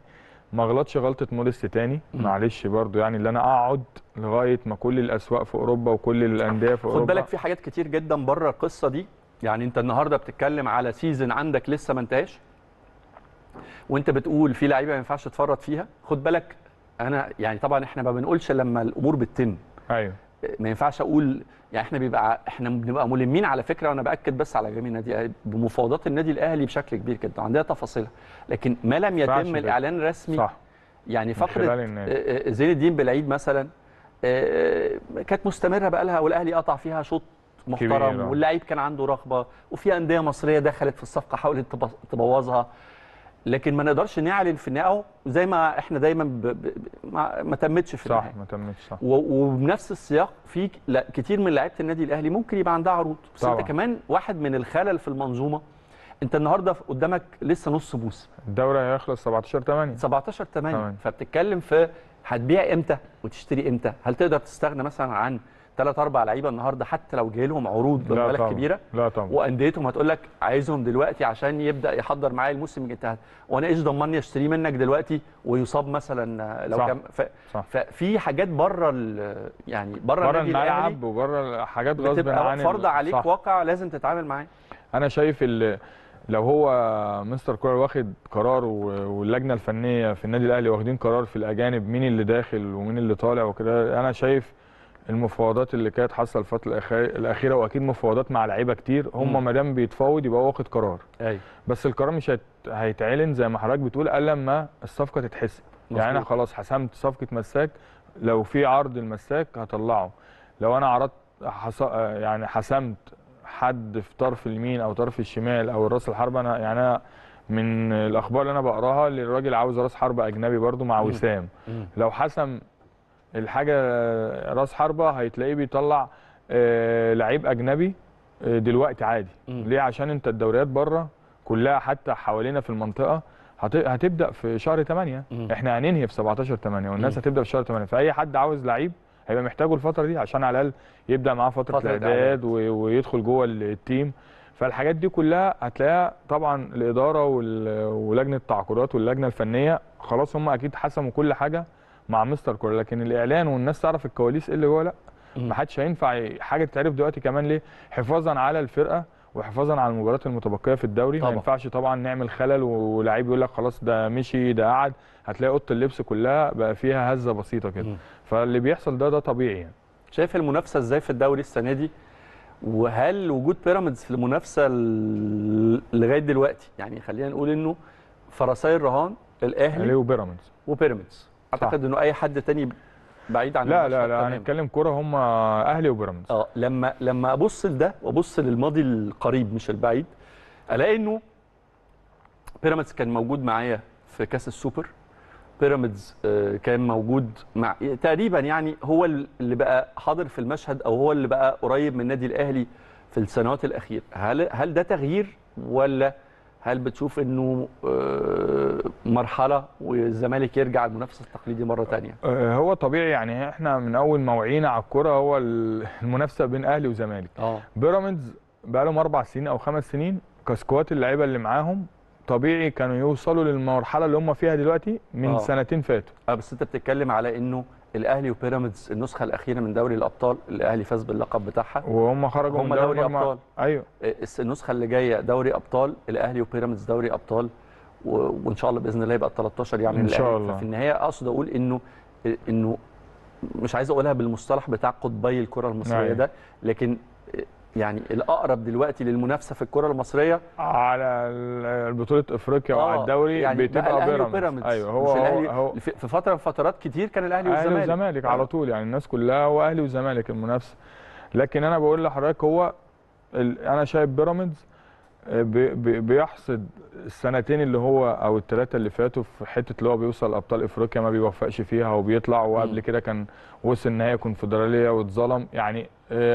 ما غلطش غلطه موديستي تاني. معلش برضو يعني اللي انا اقعد لغايه ما كل الاسواق في اوروبا وكل الانديه في اوروبا. خد بالك في حاجات كتير جدا بره القصه دي، يعني انت النهارده بتتكلم على سيزون عندك لسه ما انتهاش، وانت بتقول في لعيبه ما ينفعش تتفرط فيها. خد بالك انا يعني طبعا احنا ما بنقولش لما الامور بتتم. ايوه. ما ينفعش اقول يعني احنا بنبقى ملمين على فكره، وانا باكد بس على جميع النادي بمفاوضات النادي الاهلي بشكل كبير جدا، عندها تفاصيلها، لكن ما لم يتم الاعلان رسمي. صح. يعني فقره زين الدين بالعيد مثلا كانت مستمره بقى لها، والاهلي قطع فيها شوط محترم، واللعيب كان عنده رغبه، وفي انديه مصريه دخلت في الصفقه حاولت تبوظها، لكن ما نقدرش نعلن في النهائي زي ما احنا دايما ما تمتش في النهائي. صح، ما تمتش. صح. وبنفس السياق في كتير من لعيبه النادي الاهلي ممكن يبقى عندها عروض، بس انت كمان واحد من الخلل في المنظومه. انت النهارده قدامك لسه نص موسم، الدوري هيخلص 17/8، فبتتكلم في هتبيع امتى وتشتري امتى؟ هل تقدر تستغنى مثلا عن 3-4 لعيبه النهارده حتى لو جاي لهم عروض بمبالغ كبيره؟ لا طبعا. وانديتهم هتقول لك عايزهم دلوقتي عشان يبدا يحضر معايا الموسم الجاي، وانا ايش ضمني اشتريه منك دلوقتي ويصاب مثلا لو كان. ففي حاجات بره يعني بره الملعب وبره حاجات غصب عنك فرض عليك. صح. واقع لازم تتعامل معاه. انا شايف لو هو مستر كولر واخد قرار واللجنه الفنيه في النادي الاهلي واخدين قرار في الاجانب مين اللي داخل ومين اللي طالع وكده، انا شايف المفاوضات اللي كانت حاصله الفتره الاخيره، واكيد مفاوضات مع لعيبه كتير، هم ما دام بيتفاوض يبقى هو واخد قرار. ايوه. بس القرار مش هيتعلن زي ما حضرتك بتقول الا لما الصفقه تتحسب. يعني انا خلاص حسمت صفقه مساك، لو في عرض المساك هطلعه، لو انا عرضت يعني حسمت حد في طرف اليمين او طرف الشمال او راس الحربه، انا يعني انا من الاخبار اللي انا بقراها اللي الراجل عاوز راس حربه اجنبي برده مع وسام، لو حسم الحاجه راس حربه هيتلاقيه بيطلع لعيب اجنبي دلوقتي عادي. ليه؟ عشان انت الدوريات بره كلها حتى حوالينا في المنطقه هتبدا في شهر 8، احنا هننهي في 17/8 والناس هتبدا في شهر 8، فاي حد عاوز لعيب هيبقى محتاجه الفتره دي عشان على الاقل يبدا معاه فتره الاعداد ويدخل جوه التيم. فالحاجات دي كلها هتلاقيها طبعا الاداره ولجنه التعاقدات واللجنه الفنيه خلاص هم اكيد حسموا كل حاجه مع مستر كورة، لكن الاعلان والناس تعرف الكواليس اللي جوه لا ما حدش هينفع حاجه تتعرف دلوقتي كمان. ليه؟ حفاظا على الفرقه وحفاظا على المباريات المتبقيه في الدوري. ما ينفعش طبعا نعمل خلل ولاعيب يقول لك خلاص ده مشي ده قعد، هتلاقي اوضه اللبس كلها بقى فيها هزه بسيطه كده، فاللي بيحصل ده طبيعي. يعني شايف المنافسه ازاي في الدوري السنه دي؟ وهل وجود بيراميدز في المنافسه لغايه دلوقتي يعني خلينا نقول انه فرساي الرهان الاهلي وبيراميدز اعتقد انه اي حد تاني بعيد عن لا هنتكلم كوره، هم اهلي وبيراميدز. لما ابص لده وابص للماضي القريب مش البعيد الاقي انه بيراميدز كان موجود معايا في كاس السوبر، بيراميدز كان موجود مع تقريبا، يعني هو اللي بقى حاضر في المشهد او هو اللي بقى قريب من النادي الاهلي في السنوات الاخيره. هل ده تغيير ولا هل بتشوف انه مرحله والزمالك يرجع المنافسه التقليدي مره ثانيه؟ هو طبيعي، يعني احنا من اول ما وعينا على الكوره هو المنافسه بين اهلي وزمالك. بيراميدز بقى لهم 4 سنين او 5 سنين كسكوات اللعيبه اللي معاهم طبيعي كانوا يوصلوا للمرحله اللي هم فيها دلوقتي من سنتين فاتوا. بس انت بتتكلم على انه الاهلي وبيراميدز النسخه الاخيره من دوري الابطال الاهلي فاز باللقب بتاعها وهم خرجوا من دوري الابطال. ايوه النسخه اللي جايه دوري ابطال، الاهلي وبيراميدز دوري ابطال، وان شاء الله باذن الله يبقى 13 يعني ان شاء الله. في النهايه اقصد اقول انه مش عايز اقولها بالمصطلح بتاع قطبي الكره المصريه ده، لكن يعني الاقرب دلوقتي للمنافسه في الكره المصريه على البطوله افريقيا وعلى الدوري يعني بتبقى بيراميدز. ايوه هو في فتره من فترات كتير كان الاهلي والزمالك على طول، يعني الناس كلها هو اهلي وزمالك المنافسه. لكن انا بقول لحضرتك هو انا شايف بيراميدز بيحصد السنتين اللي هو او ال3 اللي فاتوا في حته اللي هو بيوصل ابطال افريقيا ما بيوفقش فيها وبيطلع، وقبل كده كان وصل نهائي كونفدراليه واتظلم. يعني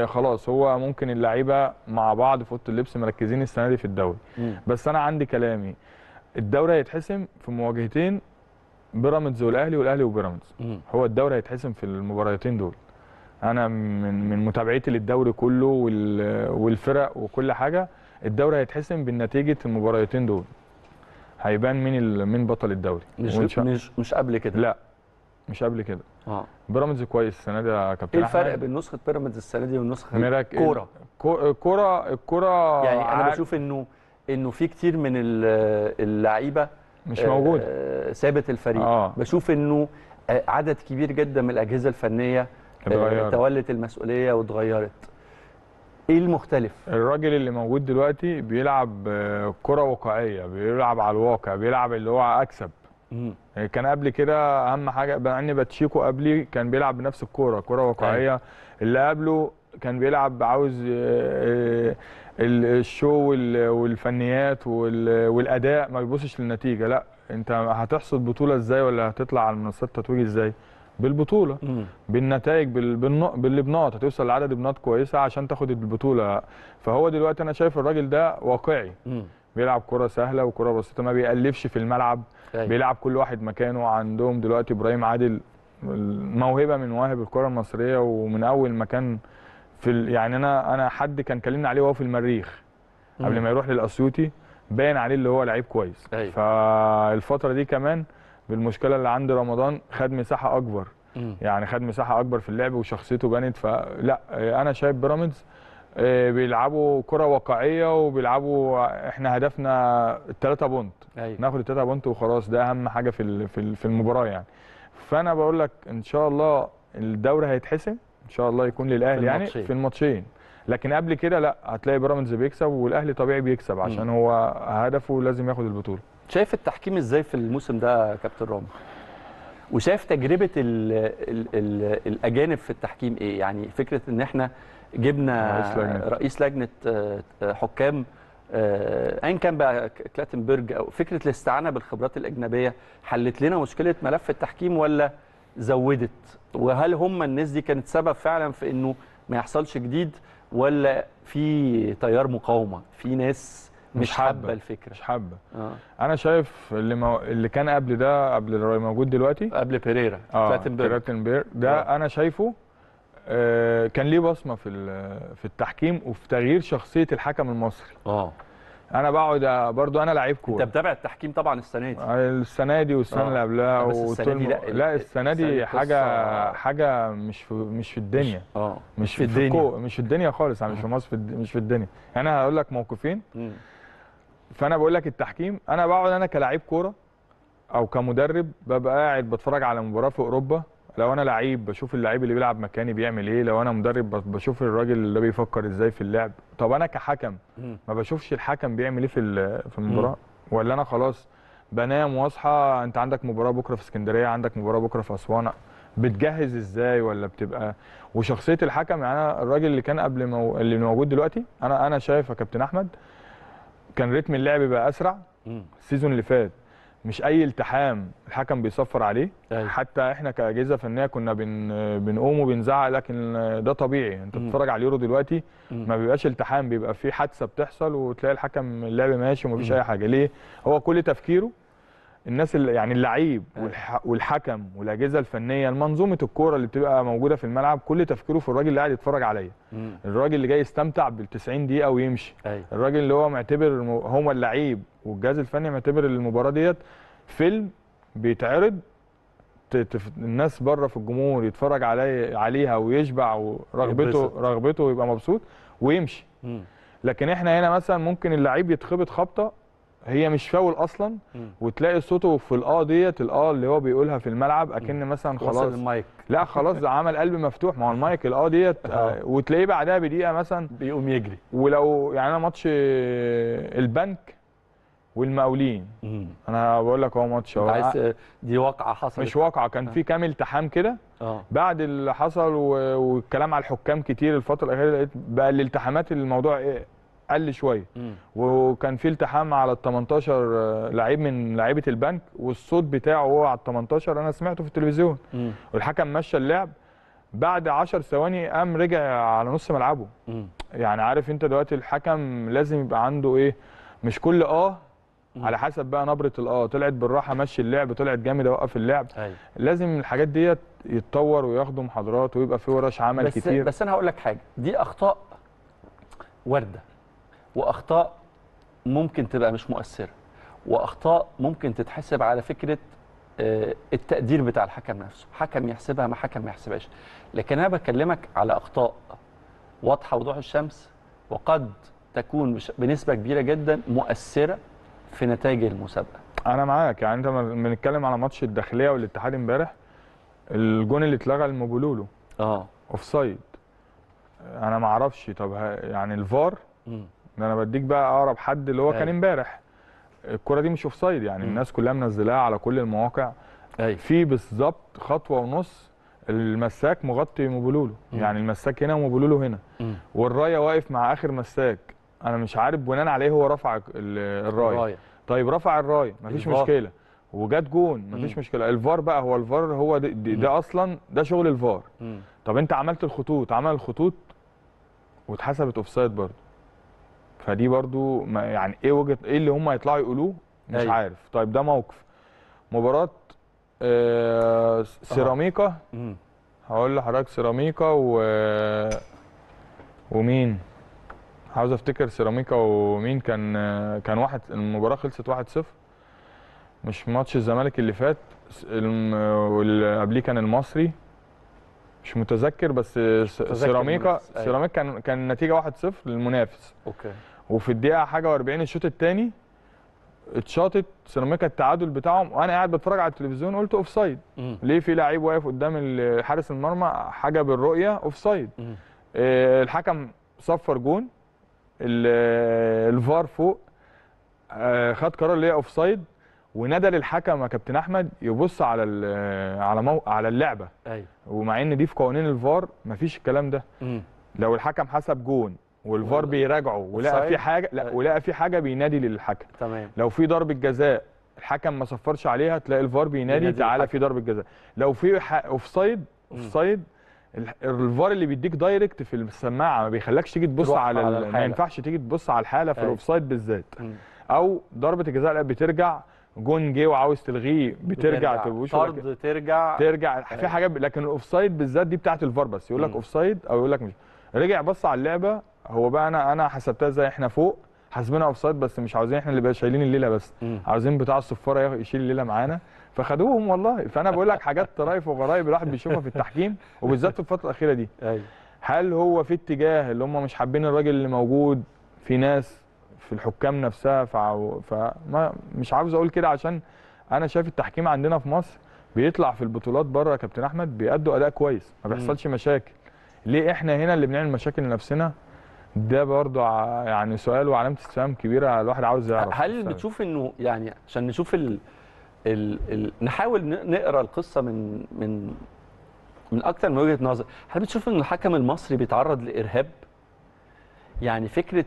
خلاص هو ممكن اللعيبه مع بعض في اوضه اللبس مركزين السنه دي في الدوري. بس انا عندي كلامي الدوري هيتحسم في مواجهتين بيراميدز والاهلي وبيراميدز، هو الدوري هيتحسم في المباراتين دول. انا من متابعتي للدوري كله والفرق وكل حاجه، الدوري هيتحسم بالنتيجه المباراتين دول، هيبان مين بطل الدوري. مش قبل كده؟ لا مش قبل كده. بيراميدز كويس السنه دي يا كابتن احمد. ايه الفرق بين نسخه بيراميدز السنه دي والنسخه؟ كوره كوره الكوره يعني انا بشوف انه في كتير من اللعيبه مش موجوده سابت الفريق. بشوف انه عدد كبير جدا من الاجهزه الفنيه تولت المسؤوليه واتغيرت. ايه المختلف؟ الراجل اللي موجود دلوقتي بيلعب كره واقعيه، بيلعب على الواقع، بيلعب اللي هو اكسب. كان قبل كده اهم حاجه بقى ان باتشيكو قبلي كان بيلعب بنفس الكوره، كوره واقعيه. اللي قبله كان بيلعب عاوز الشو والفنيات والاداء، ما بيبصش للنتيجه. لا انت هتحصد بطوله ازاي ولا هتطلع على منصات التتويج ازاي؟ بالبطوله، بالنتائج، بالبنات، هتوصل لعدد بنات كويسه عشان تاخد البطوله. فهو دلوقتي انا شايف الراجل ده واقعي، بيلعب كره سهله وكره بسيطه، ما بيألفش في الملعب، بيلعب كل واحد مكانه. عندهم دلوقتي ابراهيم عادل موهبه من مواهب الكره المصريه، ومن اول ما كان في يعني انا حد كان كلمني عليه وهو في المريخ قبل ما يروح للاسيوطي، باين عليه اللي هو لعيب كويس. فالفتره دي كمان بالمشكله اللي عند رمضان خد مساحه اكبر، يعني خد مساحه اكبر في اللعب وشخصيته بانت. فلا انا شايف بيراميدز بيلعبوا كره واقعيه وبيلعبوا احنا هدفنا 3 بونت، ناخد 3 بونت وخلاص، ده اهم حاجه في المباراه يعني. فانا بقول لك ان شاء الله الدوري هيتحسم ان شاء الله يكون للاهلي يعني في الماتشين، لكن قبل كده لا هتلاقي بيراميدز بيكسب والاهلي طبيعي بيكسب عشان هو هدفه لازم ياخد البطوله. شايف التحكيم ازاي في الموسم ده يا كابتن رامي؟ وشاف تجربه الاجانب في التحكيم ايه. يعني فكره ان احنا جبنا رئيس لجنه حكام اين كان بقى كلاتنبرج، او فكره الاستعانه بالخبرات الاجنبيه حلت لنا مشكله ملف التحكيم ولا زودت؟ وهل هم الناس دي كانت سبب فعلا في انه ما يحصلش جديد، ولا في تيار مقاومه، في ناس مش حابه الفكره؟ مش حابه. انا شايف اللي كان قبل ده، قبل اللي موجود دلوقتي، قبل بيريرا كلاتنبرج ده انا شايفه كان ليه بصمه في التحكيم وفي تغيير شخصيه الحكم المصري. انا بقعد برضو، انا لعيب كوره. انت متابع التحكيم طبعا السنه دي؟ السنه دي والسنه اللي قبلها. لا السنه دي حاجه مش في الدنيا. مش في الدنيا، مش في الدنيا خالص. مش في مصر، مش في الدنيا. انا هقول لك موقفين. فانا بقول لك التحكيم، انا بقعد، انا كلاعب كوره او كمدرب ببقى قاعد بتفرج على مباراه في اوروبا. لو انا لعيب بشوف اللعيب اللي بيلعب مكاني بيعمل ايه، لو انا مدرب بشوف الراجل ده بيفكر ازاي في اللعب. طب انا كحكم ما بشوفش الحكم بيعمل ايه في المباراه، ولا انا خلاص بنام واصحى انت عندك مباراه بكره في اسكندريه، عندك مباراه بكره في اسوان، بتجهز ازاي؟ ولا بتبقى وشخصيه الحكم. يعني انا الراجل اللي كان قبل اللي موجود دلوقتي، انا شايف يا كابتن احمد كان رتم اللعب بقى اسرع السيزون اللي فات. مش اي التحام الحكم بيصفر عليه. حتى احنا كاجهزه فنيه كنا بنقوم وبنزعق، لكن ده طبيعي. انت بتتفرج على اليورو دلوقتي ما بيبقاش التحام، بيبقى في حادثه بتحصل وتلاقي الحكم اللعب ماشي ومفيش اي حاجه. ليه؟ هو كل تفكيره الناس اللي يعني اللعيب والحكم والاجهزه الفنيه، منظومه الكوره اللي بتبقى موجوده في الملعب، كل تفكيره في الراجل اللي قاعد يتفرج عليا، الراجل اللي جاي يستمتع بال90 دقيقه ويمشي. الراجل اللي هو معتبر، هو اللعيب والجهاز الفني معتبر المباراه ديت فيلم بيتعرض، الناس بره في الجمهور يتفرج عليها ويشبع رغبته ويبقى مبسوط ويمشي. لكن احنا هنا مثلا ممكن اللعيب يتخبط خبطه هي مش فاول اصلا، وتلاقي صوته في ديت اللي هو بيقولها في الملعب اكن مثلا خلاص وصل المايك. لا خلاص عمل قلب مفتوح، ما هو المايك ديت. وتلاقيه بعدها بدقيقه مثلا بيقوم يجري. ولو يعني انا ماتش البنك والمقاولين، انا بقول لك هو ماتش دي واقعه حصلت، مش واقعه. كان في كامل تحام كده بعد اللي حصل والكلام على الحكام كتير الفتره الاخيره، لقيت بقى الالتحامات الموضوع ايه قل شويه. وكان في التحام على ال18 لعيب من لعيبه البنك، والصوت بتاعه هو على ال18 انا سمعته في التلفزيون. والحكم مشى اللعب بعد 10 ثواني، قام رجع على نص ملعبه. يعني عارف انت دلوقتي الحكم لازم يبقى عنده ايه، مش كل على حسب بقى نبره طلعت بالراحه، مشي اللعب، طلعت جامد، اوقف اللعب. لازم الحاجات ديت يتطور وياخدوا محاضرات ويبقى في ورش عمل كتير. بس انا هقول لك حاجه، دي اخطاء وارده، واخطاء ممكن تبقى مش مؤثره، واخطاء ممكن تتحسب على فكره التقدير بتاع الحكم نفسه، حكم يحسبها ما حكم ما يحسبهاش. لكن انا بكلمك على اخطاء واضحه وضوح الشمس، وقد تكون بنسبه كبيره جدا مؤثره في نتائج المسابقه. انا معاك. يعني انت بنتكلم على ماتش الداخليه والاتحاد امبارح، الجون اللي اتلغى لموبولولو اوفسايد. انا ما اعرفش. طب يعني الفار انا بديك بقى اقرب حد اللي هو كان امبارح، الكره دي مش اوفسايد. يعني الناس كلها منزلاها على كل المواقع، في بالظبط خطوه ونص المساك مغطي موبولولو. يعني المساك هنا وموبولولو هنا، والرايه واقف مع اخر مساك. انا مش عارف بناء عليه هو رفع الرايه. طيب رفع الرايه مفيش مشكله، وجات جون مفيش مشكله. الفار بقى، هو الفار هو ده اصلا ده شغل الفار. طب انت عملت الخطوط، عمل الخطوط واتحسبت اوفسايد برضه. فدي برضو يعني ايه وجهه، ايه اللي هم هيطلعوا يقولوه؟ مش عارف. طيب ده موقف مباراه سيراميكا. هقول لحضرتك سيراميكا ومين، عاوز افتكر سيراميكا ومين. كان واحد، المباراه خلصت 1-0. مش ماتش الزمالك اللي فات، واللي قبليه كان المصري، مش متذكر. بس سيراميكا كان النتيجه 1-0 للمنافس. وفي الدقيقه حاجه و40 الشوط الثاني اتشاطت سيراميكا التعادل بتاعهم، وانا قاعد بتفرج على التلفزيون قلت اوفسايد. ليه؟ في لعيب واقف قدام حارس المرمى، حاجه بالرؤيه اوفسايد. الحكم صفر جون، الفار فوق خد قرار اللي هي اوفسايد، وندى للحكم يا كابتن احمد يبص على اللعبه. ايوه. ومع ان دي في قوانين الفار مفيش الكلام ده. لو الحكم حسب جون والفار بيراجعه ولقى في حاجه بينادي للحكم. تمام. لو في ضربه جزاء الحكم ما صفرش عليها تلاقي الفار بينادي تعالى في ضربه جزاء. لو في اوفسايد الفار اللي بيديك دايركت في السماعه ما بيخلكش تيجي تبص على ما ينفعش تيجي تبص على الحاله في الاوفسايد بالذات. او ضربه الجزاء بترجع، جون جه وعاوز تلغيه بترجع، طرد ترجع في حاجات. لكن الاوفسايد بالذات دي بتاعت الفار، بس يقول لك اوفسايد او يقول لك مش رجع بص على اللعبه. هو بقى انا حسبتها زي احنا فوق حاسبينها اوفسايد، بس مش عاوزين احنا اللي بقى شايلين الليله، بس عاوزين بتاع الصفاره يشيل الليله معانا، فخدوهم والله. فانا بقول لك حاجات طرايف وغرايب الواحد بيشوفها في التحكيم، وبالذات في الفتره الاخيره دي. هل هو في اتجاه اللي هم مش حابين الراجل اللي موجود، في ناس في الحكام نفسها مش عاوز اقول كده، عشان انا شايف التحكيم عندنا في مصر بيطلع في البطولات بره يا كابتن احمد بيأدوا اداء كويس، ما بيحصلش مشاكل. ليه احنا هنا اللي بنعمل مشاكل لنفسنا؟ ده برضه يعني سؤال وعلامه استفهام كبيره الواحد عاوز يعرف. هل بتشوف انه يعني عشان نشوف نحاول نقرا القصه من اكتر من وجهه نظر، هل بتشوف ان الحكم المصري بيتعرض لارهاب؟ يعني فكره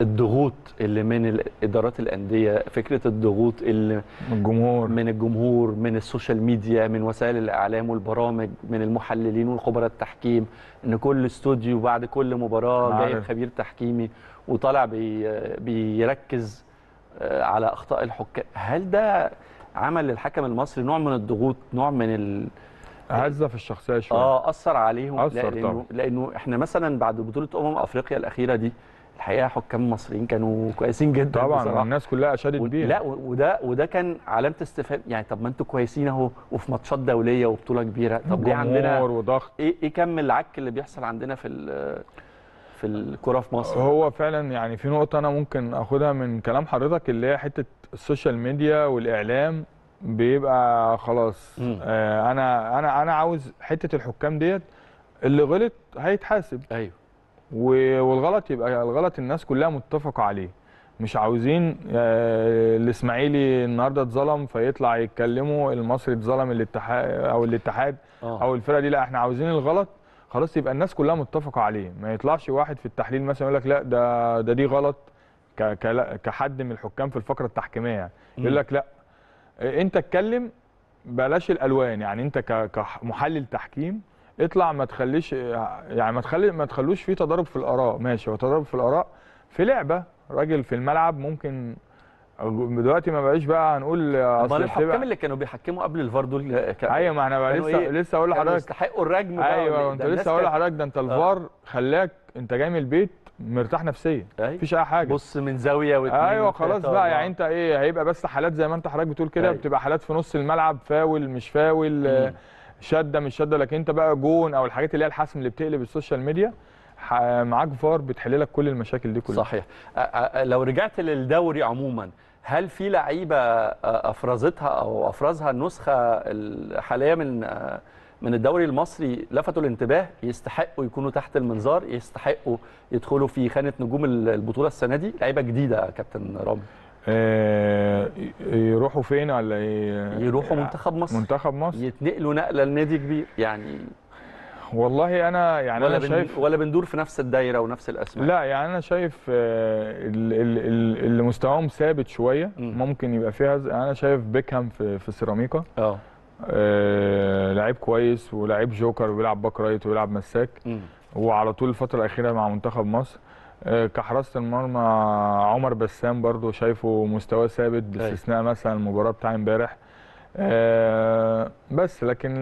الضغوط اللي من ادارات الانديه، فكره الضغوط اللي من الجمهور من السوشيال ميديا، من وسائل الاعلام والبرامج، من المحللين والخبراء التحكيم، ان كل استوديو بعد كل مباراه جايب خبير تحكيمي وطالع بيركز على اخطاء الحكام. هل ده عمل للحكم المصري نوع من الضغوط، نوع من عزة في الشخصيه شويه؟ اثر عليهم. لانه احنا مثلا بعد بطوله افريقيا الاخيره دي الحقيقه حكام مصريين كانوا كويسين جدا طبعا بصراحة. الناس كلها اشادت بيها. لا وده كان علامه استفهام، يعني طب ما انتوا كويسين اهو وفي ماتشات دوليه وبطوله كبيره، طب ليه عندنا وضغط؟ ايه كم العك اللي بيحصل عندنا في الكوره في مصر؟ هو فعلا يعني في نقطه انا ممكن اخدها من كلام حضرتك، اللي هي حته السوشيال ميديا والاعلام، بيبقى خلاص انا عاوز حته الحكام ديت اللي غلط هيتحاسب. ايوه. والغلط يبقى الغلط الناس كلها متفقه عليه، مش عاوزين الاسماعيلي النهارده اتظلم فيطلع يتكلموا المصري اتظلم الاتحاد او الفرقه دي. لا، احنا عاوزين الغلط خلاص يبقى الناس كلها متفقه عليه، ما يطلعش واحد في التحليل مثلا يقول لك لا ده دي غلط كحد من الحكام في الفقره التحكيميه، يعني يقول لك لا انت اتكلم بلاش الالوان، يعني انت كمحلل تحكيم اطلع، ما تخليش يعني ما تخلوش في تضارب في الاراء. ماشي، هو تضارب في الاراء في لعبه، راجل في الملعب ممكن. دلوقتي ما بقاش بقى هنقول اصل الحكام اللي كانوا بيحكموا قبل الفار دول ايوه، ما احنا بقى لسه اقول لحضرتك يستحقوا الرجم بقى. ايوه، انت لسه اقول لحضرتك ده انت الفار خلاك انت جاي من البيت مرتاح نفسيا، مفيش اي حاجه، بص من زاويه واتنين. ايوه خلاص بقى، يعني انت ايه هيبقى بس حالات زي ما انت حضرتك بتقول كده، بتبقى حالات في نص الملعب، فاول مش فاول، شده مش شده. لكن انت بقى جون او الحاجات اللي هي الحسم اللي بتقلب السوشيال ميديا، معاك فار بتحل لك كل المشاكل دي كلها. صحيح. لو رجعت للدوري عموما، هل في لعيبه افرزتها او افرزها النسخه الحاليه من الدوري المصري لفتوا الانتباه، يستحقوا يكونوا تحت المنظار، يستحقوا يدخلوا في خانه نجوم البطوله السنه دي؟ لعيبه جديده يا كابتن رامي يروحوا فين ولا يروحوا منتخب مصر؟ منتخب مصر يتنقلوا نقله لنادي كبير يعني. والله انا يعني انا شايف ولا بندور في نفس الدايره ونفس الاسماء. لا يعني انا شايف اللي مستواهم ثابت شويه ممكن يبقى فيها. انا شايف بيكهام في سيراميكا لعيب كويس ولاعيب جوكر وبيلعب باك رايت وبيلعب مساك وعلى طول الفتره الاخيره مع منتخب مصر. كحراسه المرمى عمر بسام برضو شايفه مستوى ثابت باستثناء مثلا المباراه بتاع امبارح بس. لكن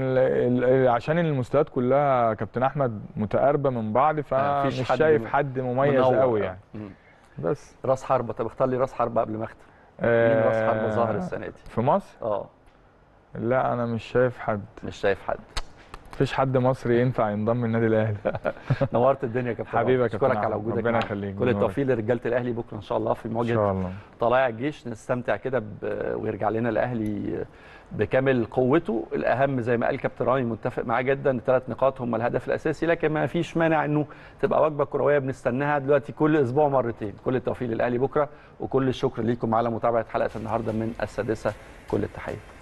عشان المستويات كلها كابتن احمد متقاربه من بعض، فمش شايف حد مميز قوي يعني. بس راس حربه. طب اختار لي راس حربه قبل ما اختم. مين راس حربه ظهر السنه دي في مصر؟ لا انا مش شايف حد، مفيش حد مصري ينفع ينضم للنادي الاهلي. نورت الدنيا يا كابتن، حبيبك، اشكرك على وجودك، ربنا يخليك. كل التوفيق لرجاله الاهلي بكره ان شاء الله في مواجهه طلائع الجيش. نستمتع كده ويرجع لنا الاهلي بكامل قوته. الاهم زي ما قال كابتن رامي متفق معاه جدا، الثلاث نقاط هم الهدف الاساسي، لكن ما فيش مانع انه تبقى وجبه كرويه بنستناها دلوقتي كل اسبوع مرتين. كل التوفيق للاهلي بكره، وكل الشكر ليكم على متابعه حلقه النهارده من السادسه. كل التحيه.